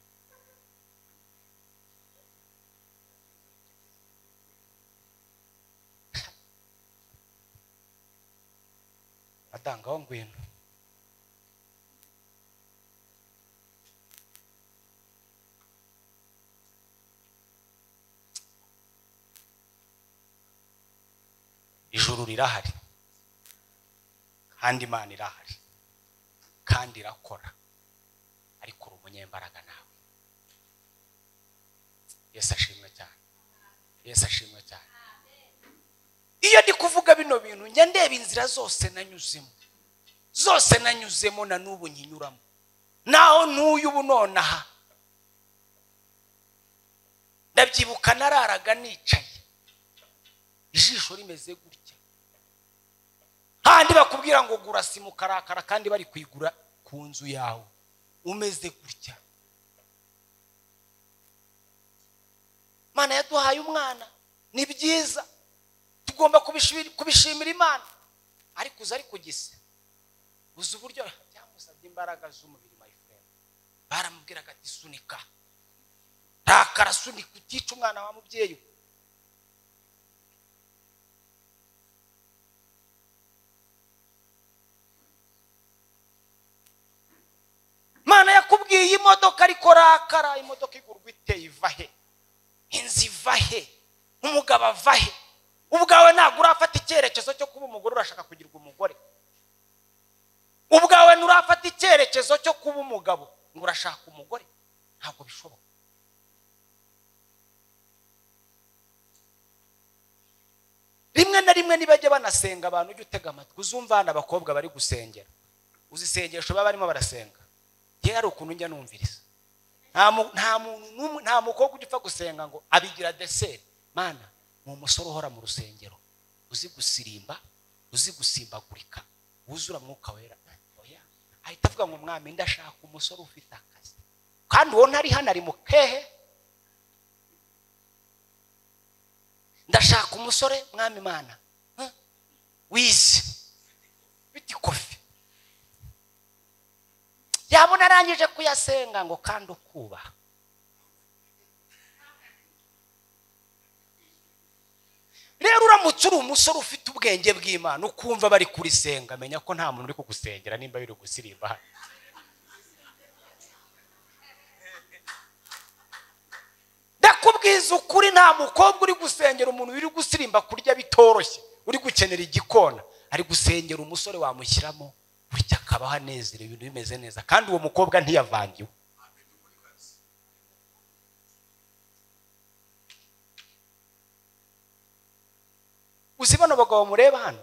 Atangaho ngwino ijuru rirahari kandi Imana irahari kandi irakora ariko umunyembaraga nawe. Yesu ashimwe cyane, Yesu ashimwe cyane. Iyo ndi kuvuga bino bintu njya ndeba inzira zose nanyuzemo zose nanyuzemo na n'ubu nyinyuramo naho ntuye ubu nonaha ndabyibuka nararaga nicaye ijisho rimeze gutya handi bakubwira ngo gura simu karakara kandi bari kwigura ku nzu yawe umeze gutya. Mana yaduhaye umwana ni byiza tugomba kubishimira Imana ariko uzari kugise uzi uburyo byamusabye imbaraga z'umubiri my friend baramubwiraga ati sunika rakara sunika utice umwana wa mubyeyi. Mana yakubwiye imodoka ariko rakara imodoka igurwa iteye ivahe inzi ivahe umugabo avahe ubwawe nagura afata icyerekezo cyo kuba umugore urashaka kugirwa umugore ubwawe nurafata icyerekezo cyo kuba umugabo ngo urashaka umugore ntabwo bishoboka. Rimwe na rimwe nibajye banasenga abantu ujye utega amatwi uzumvana abakobwa bari gusengera uzisengesho baba barimo barasenga yari ukuntu njya numviriza nta muntu nta mukobwa ujya upfa gusenga ngo abigira desert. Mana mu musoro uhora mu rusengero uzi gusirimba uzi gusimbagurika wuzura Mwuka Wera oya ahita avuga ngo Mwami ndashaka umusoro ufite akazi kandi uwo ntari hano ari mu kehe ndashaka umusore Mwami Mana wizi biti kofi yabona arangije kuyasenga ngo kandi ukuba rero uramutse uri umusore ufite ubwenge bw'Imana ukumva bari kuri senga, menya ko nta muntu uri kugusengera nimba biri gusirimba hano. Ndakubwiza ukuri, nta mukobwa uri gusengera umuntu uri gusirimba kurya bitoroshye, uri gukenera igikona, ari gusengera umusore wamushyiramo burya akabaho anezerewe ibintu bimeze neza, kandi uwo mukobwa ntiyavangiwe. Uzibona abagabo mureba hano,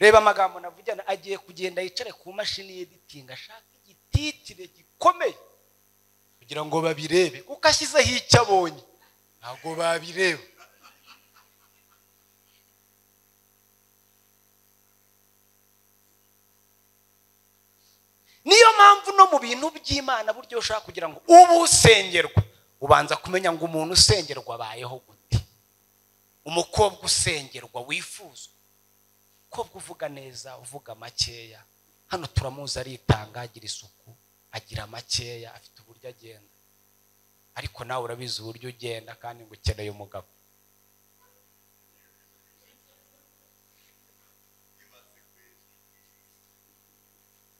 reba amagambo navugana, agiye kugenda yicare ku mashini editing ashaka igititire gikomeye kugira ngo babirebe, ukashyizeho icyo abonye ntabwo babireba. Niyo mpamvu no mu bintu by'Imana buryo ushaka kugira ngo ubusengerwe ubanza kumenya ngo umuntu usengerwa abayeho gute. Umukobwa usengerwa wifuza, umukobwa uvuga neza, uvuga makeya, hano turamuzi aritanga, agira isuku, agira makeya, afite uburyo agenda, ariko nawe urabizi uburyo ugenda kandi ngo ukeneye umugabo.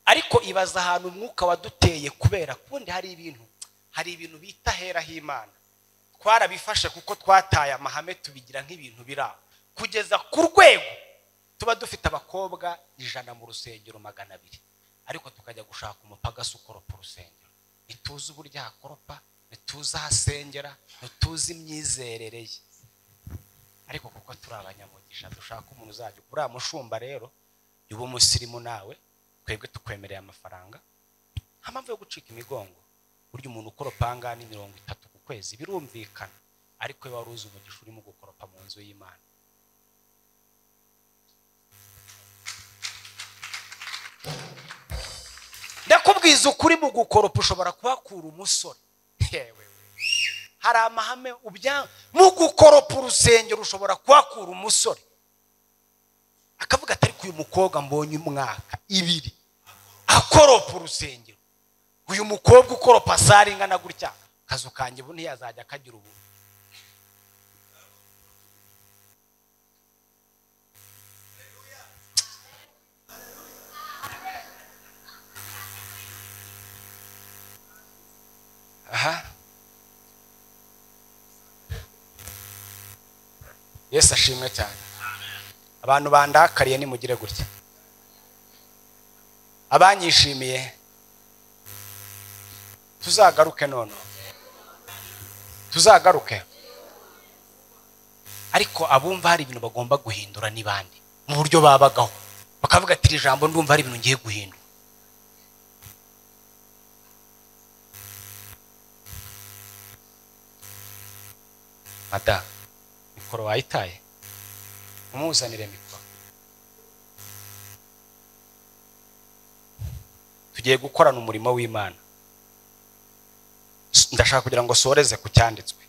Ariko ibaza ahantu umwuka waduteye, kubera kundi hari ibintu hari ibintu bita hera h'Imana twarabifashe kuko twataye amahame tubigira nk'ibintu biraho, kugeza ku rwego tuba dufite abakobwa ijana mu rusengero magana abiri, ariko tukajya gushaka umupagasi ukoropa urusengero, ituze uburyo hakoropa, ituze ahasengera, ituze imyizerere ye. Ariko kuko turi abanyamugisha dushaka umuntu uzajya uriya mushumba rero y'ubu musirimu nawe, twebwe tukwemereye amafaranga, nta mpamvu yo gucika imigongo. Burya umuntu ukoropa angana mirongo itatu kwezi birumvikana, ariko we waruzi umugisha urimo gukoropa mu nzu y'Imana. Ndakubwiza ukuri, mu gukoropa ushobora kuhakura umusore. Yewe hari amahame ubya mu gukoropa urusengero ushobora kuhakura umusore akavuga atari ko uyu mukobwa mbonye umwaka ibiri akoropa urusengero, uyu mukobwa ukoropa sari ngana gutya kazu kanje bu ntiyazajya kagira ubu. Aha, Yesu ashimwe cyane. Abantu bandakariye nimugire gutya, abanyishimiye tuzagaruke nono tuzagaruke. Ariko abumva hari ibintu bagomba guhindura ni bande mu buryo babagaho, bakavuga ati ijambo ndumva hari ibintu ngiye guhindura. Mata mikoro wayitaye, umuzanire mikoro. Tugiye gukorana umurimo w'Imana. Ndashaka kugira ngo soreze ku cyanditswe.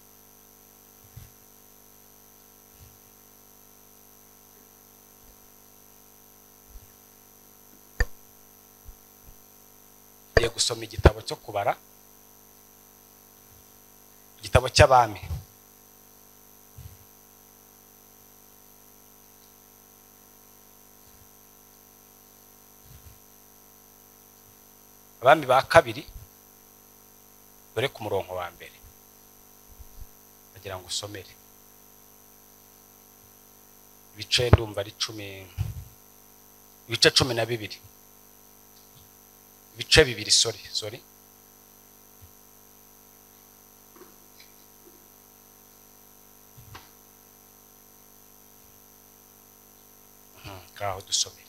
Ngiye gusoma igitabo cyo kubara, igitabo cy'abami. Abami ba kabiri, dore ku murongo wa mbere bagira ngo usomere ibice ndumva ari cumi, ibice cumi na bibiri, ibice bibiri sorry sorry ngaho dusomere.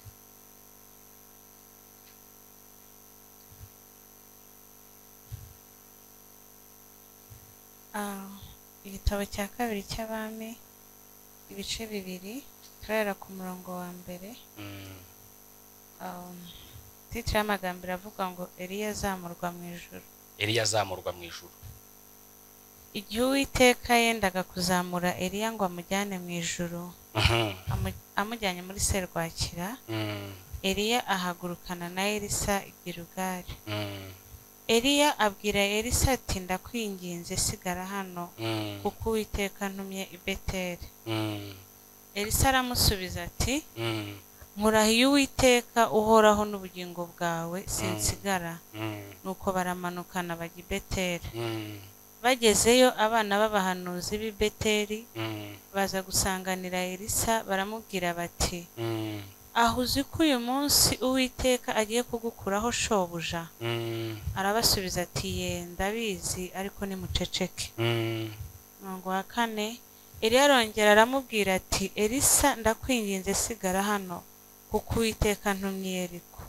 Igitabo cya kabiri cy'abami, ibice bibiri, turera ku murongo wa mbere. Titire y'amagambo iravuga ngo Eliya azamurwa mu ijuru. Eliya azamurwa mu ijuru. Igihe Uwiteka yendaga kuzamura Eliya ngo amujyane mu ijuru, amujyanye muri serwakira, Eliya ahagurukana na Elisa i Gilugari. Eliya abwira Elisa ati ndakwinginze sigara hano kuko Uwiteka ntumye i Beteli. Elisa aramusubiza ati nkurahiye Uwiteka uhoraho n'ubugingo bwawe sinsigara nuko baramanukana bajya Beteli bagezeyo abana b'abahanuzi b'i Beteli baza gusanganira Elisa baramubwira bati ahuzi ko uyu munsi Uwiteka agiye kugukuraho shobuja arabasubiza ati ndabizi ariko ni muceceke ngo akane Eliya arongera aramubwira ati Elisa ndakwinginze sigara hano kuko Uwiteka ntumye Yeriko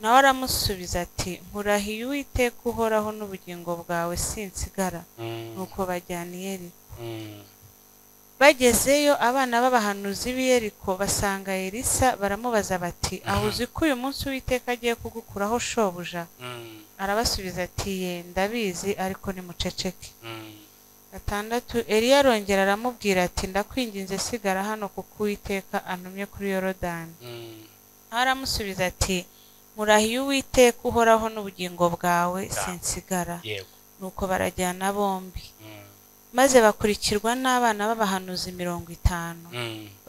nawe aramusubiza ati nkurahiye Uwiteka uhoraho n'ubugingo bwawe sinsigara nuko bajyana i Yeriko bagezeyo abana b'abahanuzi b'i Yeriko basanga Elisa baramubaza bati ahuzi ko uyu munsi Uwiteka agiye kugukuraho shobuja arabasubiza ati ndabizi ariko ni muceceke Atandatu Eliya arongera aramubwira ati ndakwinginze sigara hano kuko Uwiteka antumye kuri Yorodani aramusubiza ati murahiye Uwiteka uhoraho n'ubugingo bwawe sinsigara nuko barajyana bombi maze bakurikirwa n'abana b'abahanuzi mirongo itanu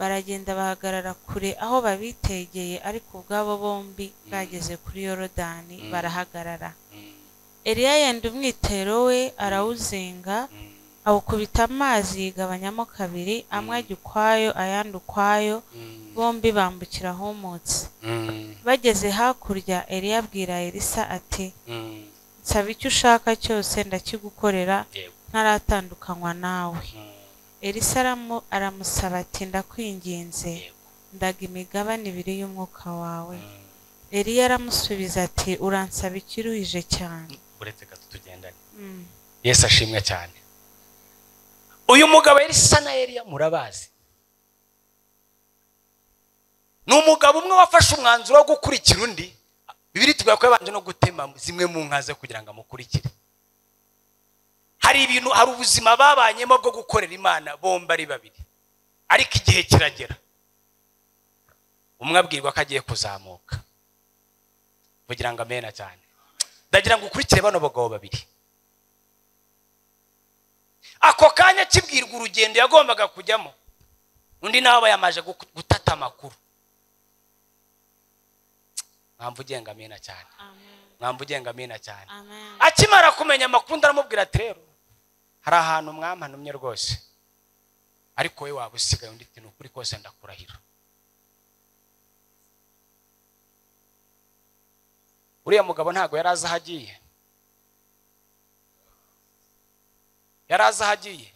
baragenda bahagarara kure aho babitegeye ariko ubwabo bombi bageze kuri Yorodani barahagarara Eliya yenda umwitero we arawuzinga awukubita amazi yigabanyamo kabiri amwe ajya ukwayo ayandi ukwayo bombi bambukira humutse bageze hakurya Eliya abwira Elisa ati nsaba icyo ushaka cyose ndakigukorera ntaratandukanywa nawe Elisa aramusaba ati ndakwinginze ndaga imigabane ibiri y'umwuka wawe Eliya aramusubiza ati uransaba ikiruhije cyane uretse gato tugendane Yesu ashimwe cyane uyu mugabo Elisa na Eliya murabazi ni umugabo umwe wafashe umwanzuro wo gukurikira undi Bibiliya itubwira ko yabanje no gutema zimwe mu nka ze kugira ngo amukurikire hari ibintu hari ubuzima babanyemo bwo gukorera Imana bomba ari babiri ariko igihe kiragera umwe abwirwa ko agiye kuzamuka kugira ngo amena cyane ndagira ngo ukurikire bano bagabo babiri ako kanya kibwirwa urugendo yagombaga kujyamo undi nawe yamaje gutata amakuru mwamvugenga mena cyane mwamvugenga mena cyane akimara kumenya amakuru ndaramubwira ati rero hari ahantu mwampanumye rwose ariko we wabusigaye undi ati nukuri kose ndakurahira uriya mugabo ntago yaraza hagiye yaraza hagiye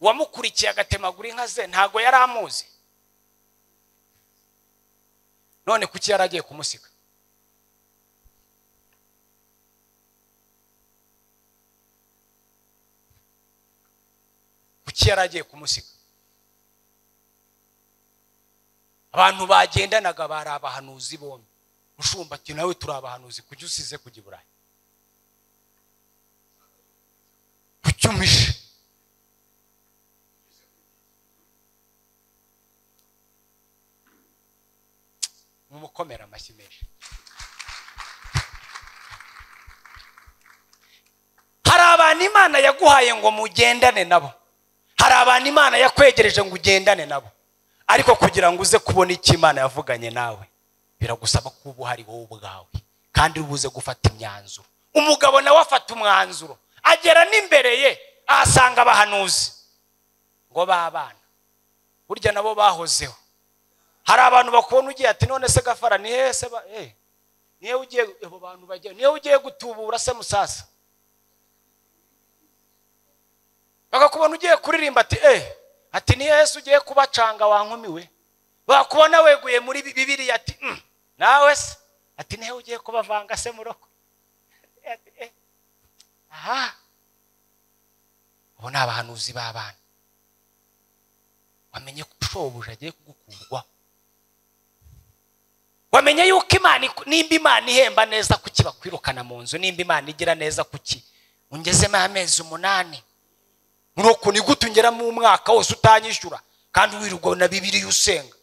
wamukurikiye agatemagura inka ze ntago yaramuzi none kuki yaragiye kumusika kuki yaragiye kumusika abantu bagendanaga bari abahanuzi bombi mushumba ati nawe turi abahanuzi kuki usize kujya i Burayi Kumisha umukomera amashyimeje hari abantu Imana yaguhaye ngo mugendane nabo hari abantu Imana yakwegereje ngo ugendane nabo ariko kugira ngo uze kubona iki Imana yavuganye nawe biragusaba kuba uhari wowe ubwawe kandi ubuze gufata imyanzuro umugabo nawe afata umwanzuro agera nimbereye asanga abahanuzi ngo babana burya nabo bahozeho hari abantu bakubona ugiye ati none se gafara ni hese ba eh niye ugiye abo bantu bajya niye ugiye gutubura se musasa bakakubona ugiye kuririmba ati eh ati ni Yesu ugiye kubacanga wankumiwe bakubona weguye muri Bibiliya ati nawe se ati niye ugiye kubavanga se muroko ati eh aha abo ni abahanuzi b'abana wamenye ko shobuja agiye kugukurwa wamenye yuko Imana nimba Imana ihemba neza kuki bakwirukana mu nzu nimba Imana igira neza kuki ungezemo amezi umunani muroko ni gute ungera mu mwaka wose utanyishyura kandi wirugwa na Bibiliya usenga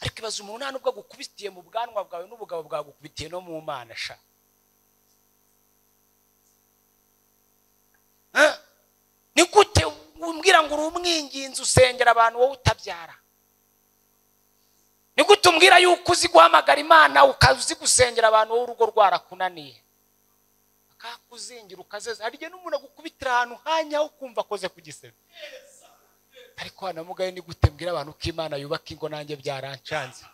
ariko ibaza umunani ubwo gukubitiye mu bwanwa bwawe n'ubugabo bwawe gukubitiye no mu Mana sha Ni gute uri umwinginzi usengera abantu wowe utabyara. Ni gute umbwira yuko uzi guhamagara Imana ukazi gusengera abantu wowe urugo rwarakunaniye akakuzingira ukazeza harije n'umuntu agukubitira ahantu hanya ukumva koze kugiseba. Ariko anamugaye ni gute mbwira abantu ko Imana yubaka ingo nanjye byarancanze?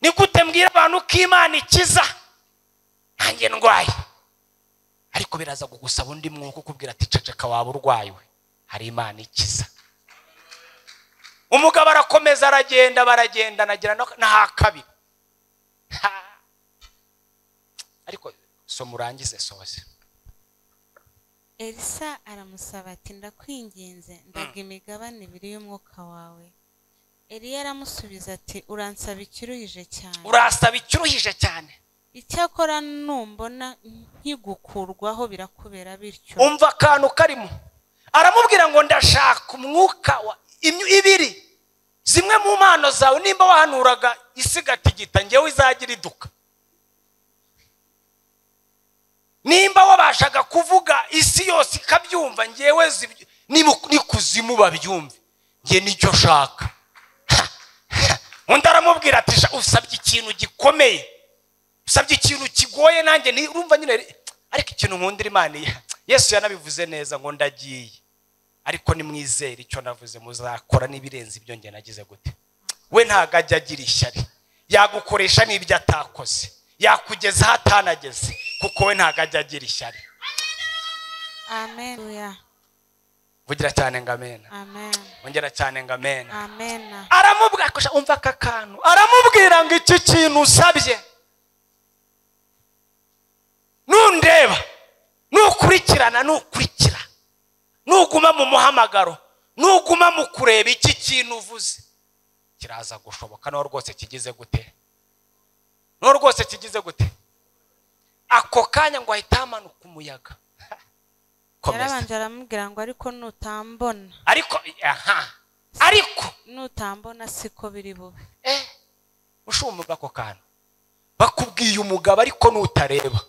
Ni gute mbwira abantu ko Imana ikiza nanjye ndwaye? Ariko biraza kugusaba undi mwuko kubwira ati ceceka waba urwayiwe hari Imana ikiza. Umugabo arakomeza aragenda baragenda nagira n'ahakabi. Ariko so murangize soze. Elisa aramusaba ati ndakwinginze ndaga imigabane ibiri y'umwuka wawe. Eliya aramusubiza ati uransaba ikiruhije cyane. Urasaba ikiruhije cyane. Icyakora numbona nkigukurwaho birakubera bityo. Umva kantu karimo. Aramubwira ngo ndashaka umwuka wa ibiri zimwe mu mpano zawe nimba wahanuraga isigatigita ngewe izagira iduka. Nimba wabashaga kuvuga isi yose kabyumva ngewe nikuzimu babyumve nge nicyo shaka. Undaramubwira ati usabye ikintu gikomeye usabye ikintu kigoye nanjye ni urumva nyine ariko ikintu nkundira Imana ya Yesu yanabivuze neza ngo ndagiye ariko ni mwizere icyo navuze muzakora nibirenze ibyo nge nagize gute. We ntagajya agira ishyari yagukoresha nibyo atakoze yakugeza hatanageze kuko we ntagajya agira ishyari. Amen. Vugira cyane ngo amen. Amen. Ongera cyane ngo amen. Amen. Aramubwira ko umva aka kantu aramubwira ngo iki kintu usabye nundeba nukurikirana nukurikira nuguma mu muhamagaro nuguma mu kureba iki kintu uvuze kiraza gushoboka no rwose kigize gute no rwose kigize gute. Ako kanya ngo ahitamanuka umuyaga. Yarabanje aramubwira ngo ariko nutambona. Ariko aha. Ariko nutambona siko biri bube. Eh. Ushumva ako kantu. Bakubwiye umugabo ariko nutareba.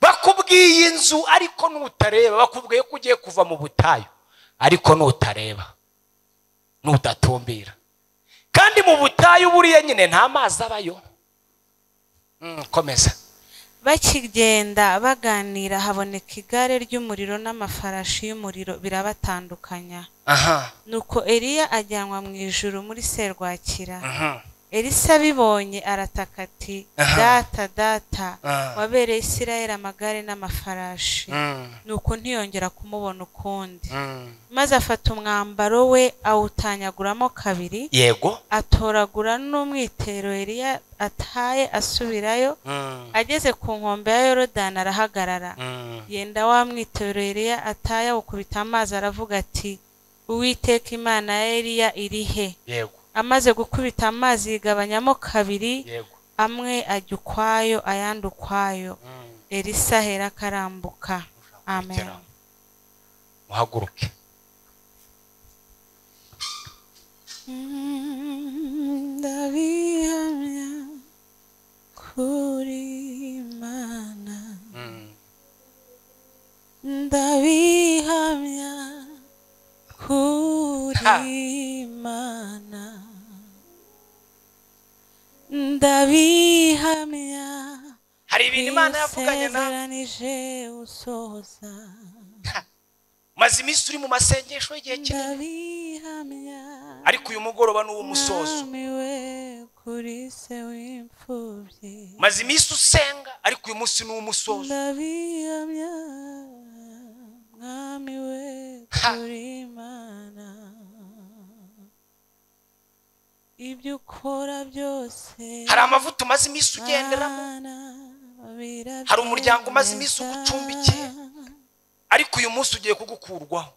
Bakubwiye inzu ariko nutareba, bakubwiye kugiye kuva mu butayu ariko nutareba. Nutatumbira. Kandi mu butayu buriye nyine nta mazi abayo. Komeza. Bakigenda baganira haboneka igare ry'umuriro n'amafarashi y'umuriro birabatandukanya. Aha. Nuko Eliya ajyanwa mu ijuru muri serwakira. Aha. Elisa bibonye arataka ati data data wabereye Isirayeli amagare n'amafarashi. Nuko ntiyongera kumubona ukundi. Maze afata umwambaro we awutanyaguramo kabiri. Yego. Atoragura n'umwitero Eliya ataye asubirayo. Ageze ku nkombe ya Yorodani arahagarara. Yenda wa mwitero Eliya ataye ukubita amazi aravuga ati Uwiteka Imana ya Eliya irihe? Yego. Amaze gukubita amazi yigabanyamo kabiri. Yego. Amwe ajya ukwayo ayandi ukwayo. Mm. Elisa hera karambuka. Amen. Muhaguruke. Ndabihamya kuri Imana. Ndabihamya kuri Imana. Ndabihamya hari ibintu Imana yavuganye nawe usoza mazimisi uri mu masengesho igihe kinini ariko uyu mugoroba n'uwo musozo mazimisi usenga ariko uyu munsi n'uwo musozo. Ndabihamya mwami we kuri Imana ibyo ukora byose. Hari amavuta umaze iminsi ugenderamo, hari umuryango umaze iminsi ugucumbikiye ariko uyu munsi ugiye kugukurwaho.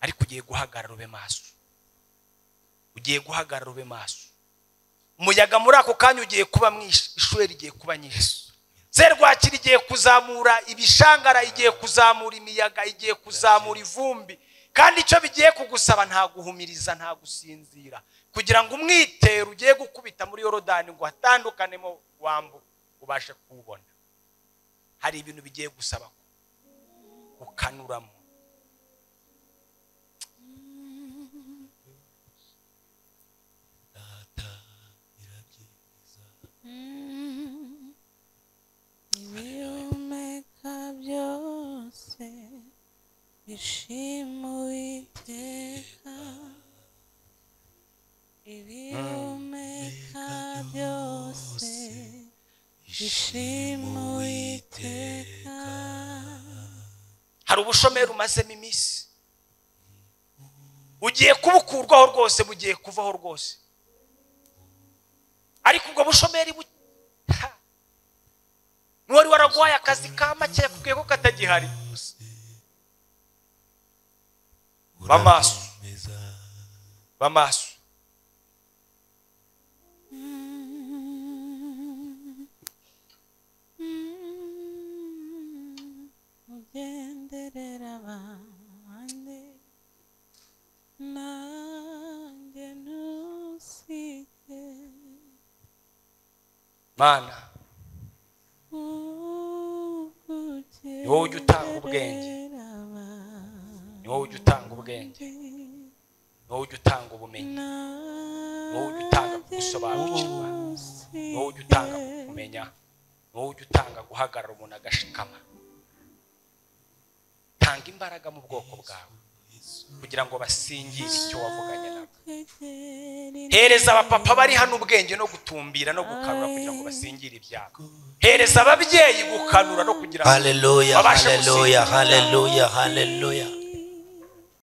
Ariko ugiye guhagarara ube maso, ugiye guhagarara ube maso. Umuyaga muri ako kanya ugiye kuba mwinshi, ishuwe rigiye kuba nyinshi, zerwakira igiye kuzamura ibishangara, igiye kuzamura imiyaga, igiye kuzamura ivumbi. Kandi icyo bigiye kugusaba nta guhumiriza nta gusinzira kugira ngo umwitero ugiye gukubita muri Yorodani ngo atandukanemo wambu ubashe kubona. Hari ibintu bigiye gusaba ko ukanuramo. Hari ubushomero umazemo iminsi ugiye kubukurwaho rwose bugiye kuvaho rwose, ariko ubwo bushomeri n'uwari waragwaye akazi ka make yakubwiye ko katagihari. Bamaso bamaso Mana ni wowe ujya utanga ubwenge, ni wowe ujya utanga ubwenge, ni wowe ujya utanga ubumenyi, ni wowe ujya utanga gusobanukirwa, ni wowe ujya utanga kumenya, ni wowe ujya utanga guhagarara umuntu agashikama. Tanga imbaraga mu bwoko bwawe kugira ngo basingize icyo wavuganye nabo. Hereza abapapa bari hano ubwenge no gutumbira no gukanura kugira ngo basingire ibyabo. Hereza ababyeyi gukanura no kugira. Haleluya, haleluya, haleluya, haleluya.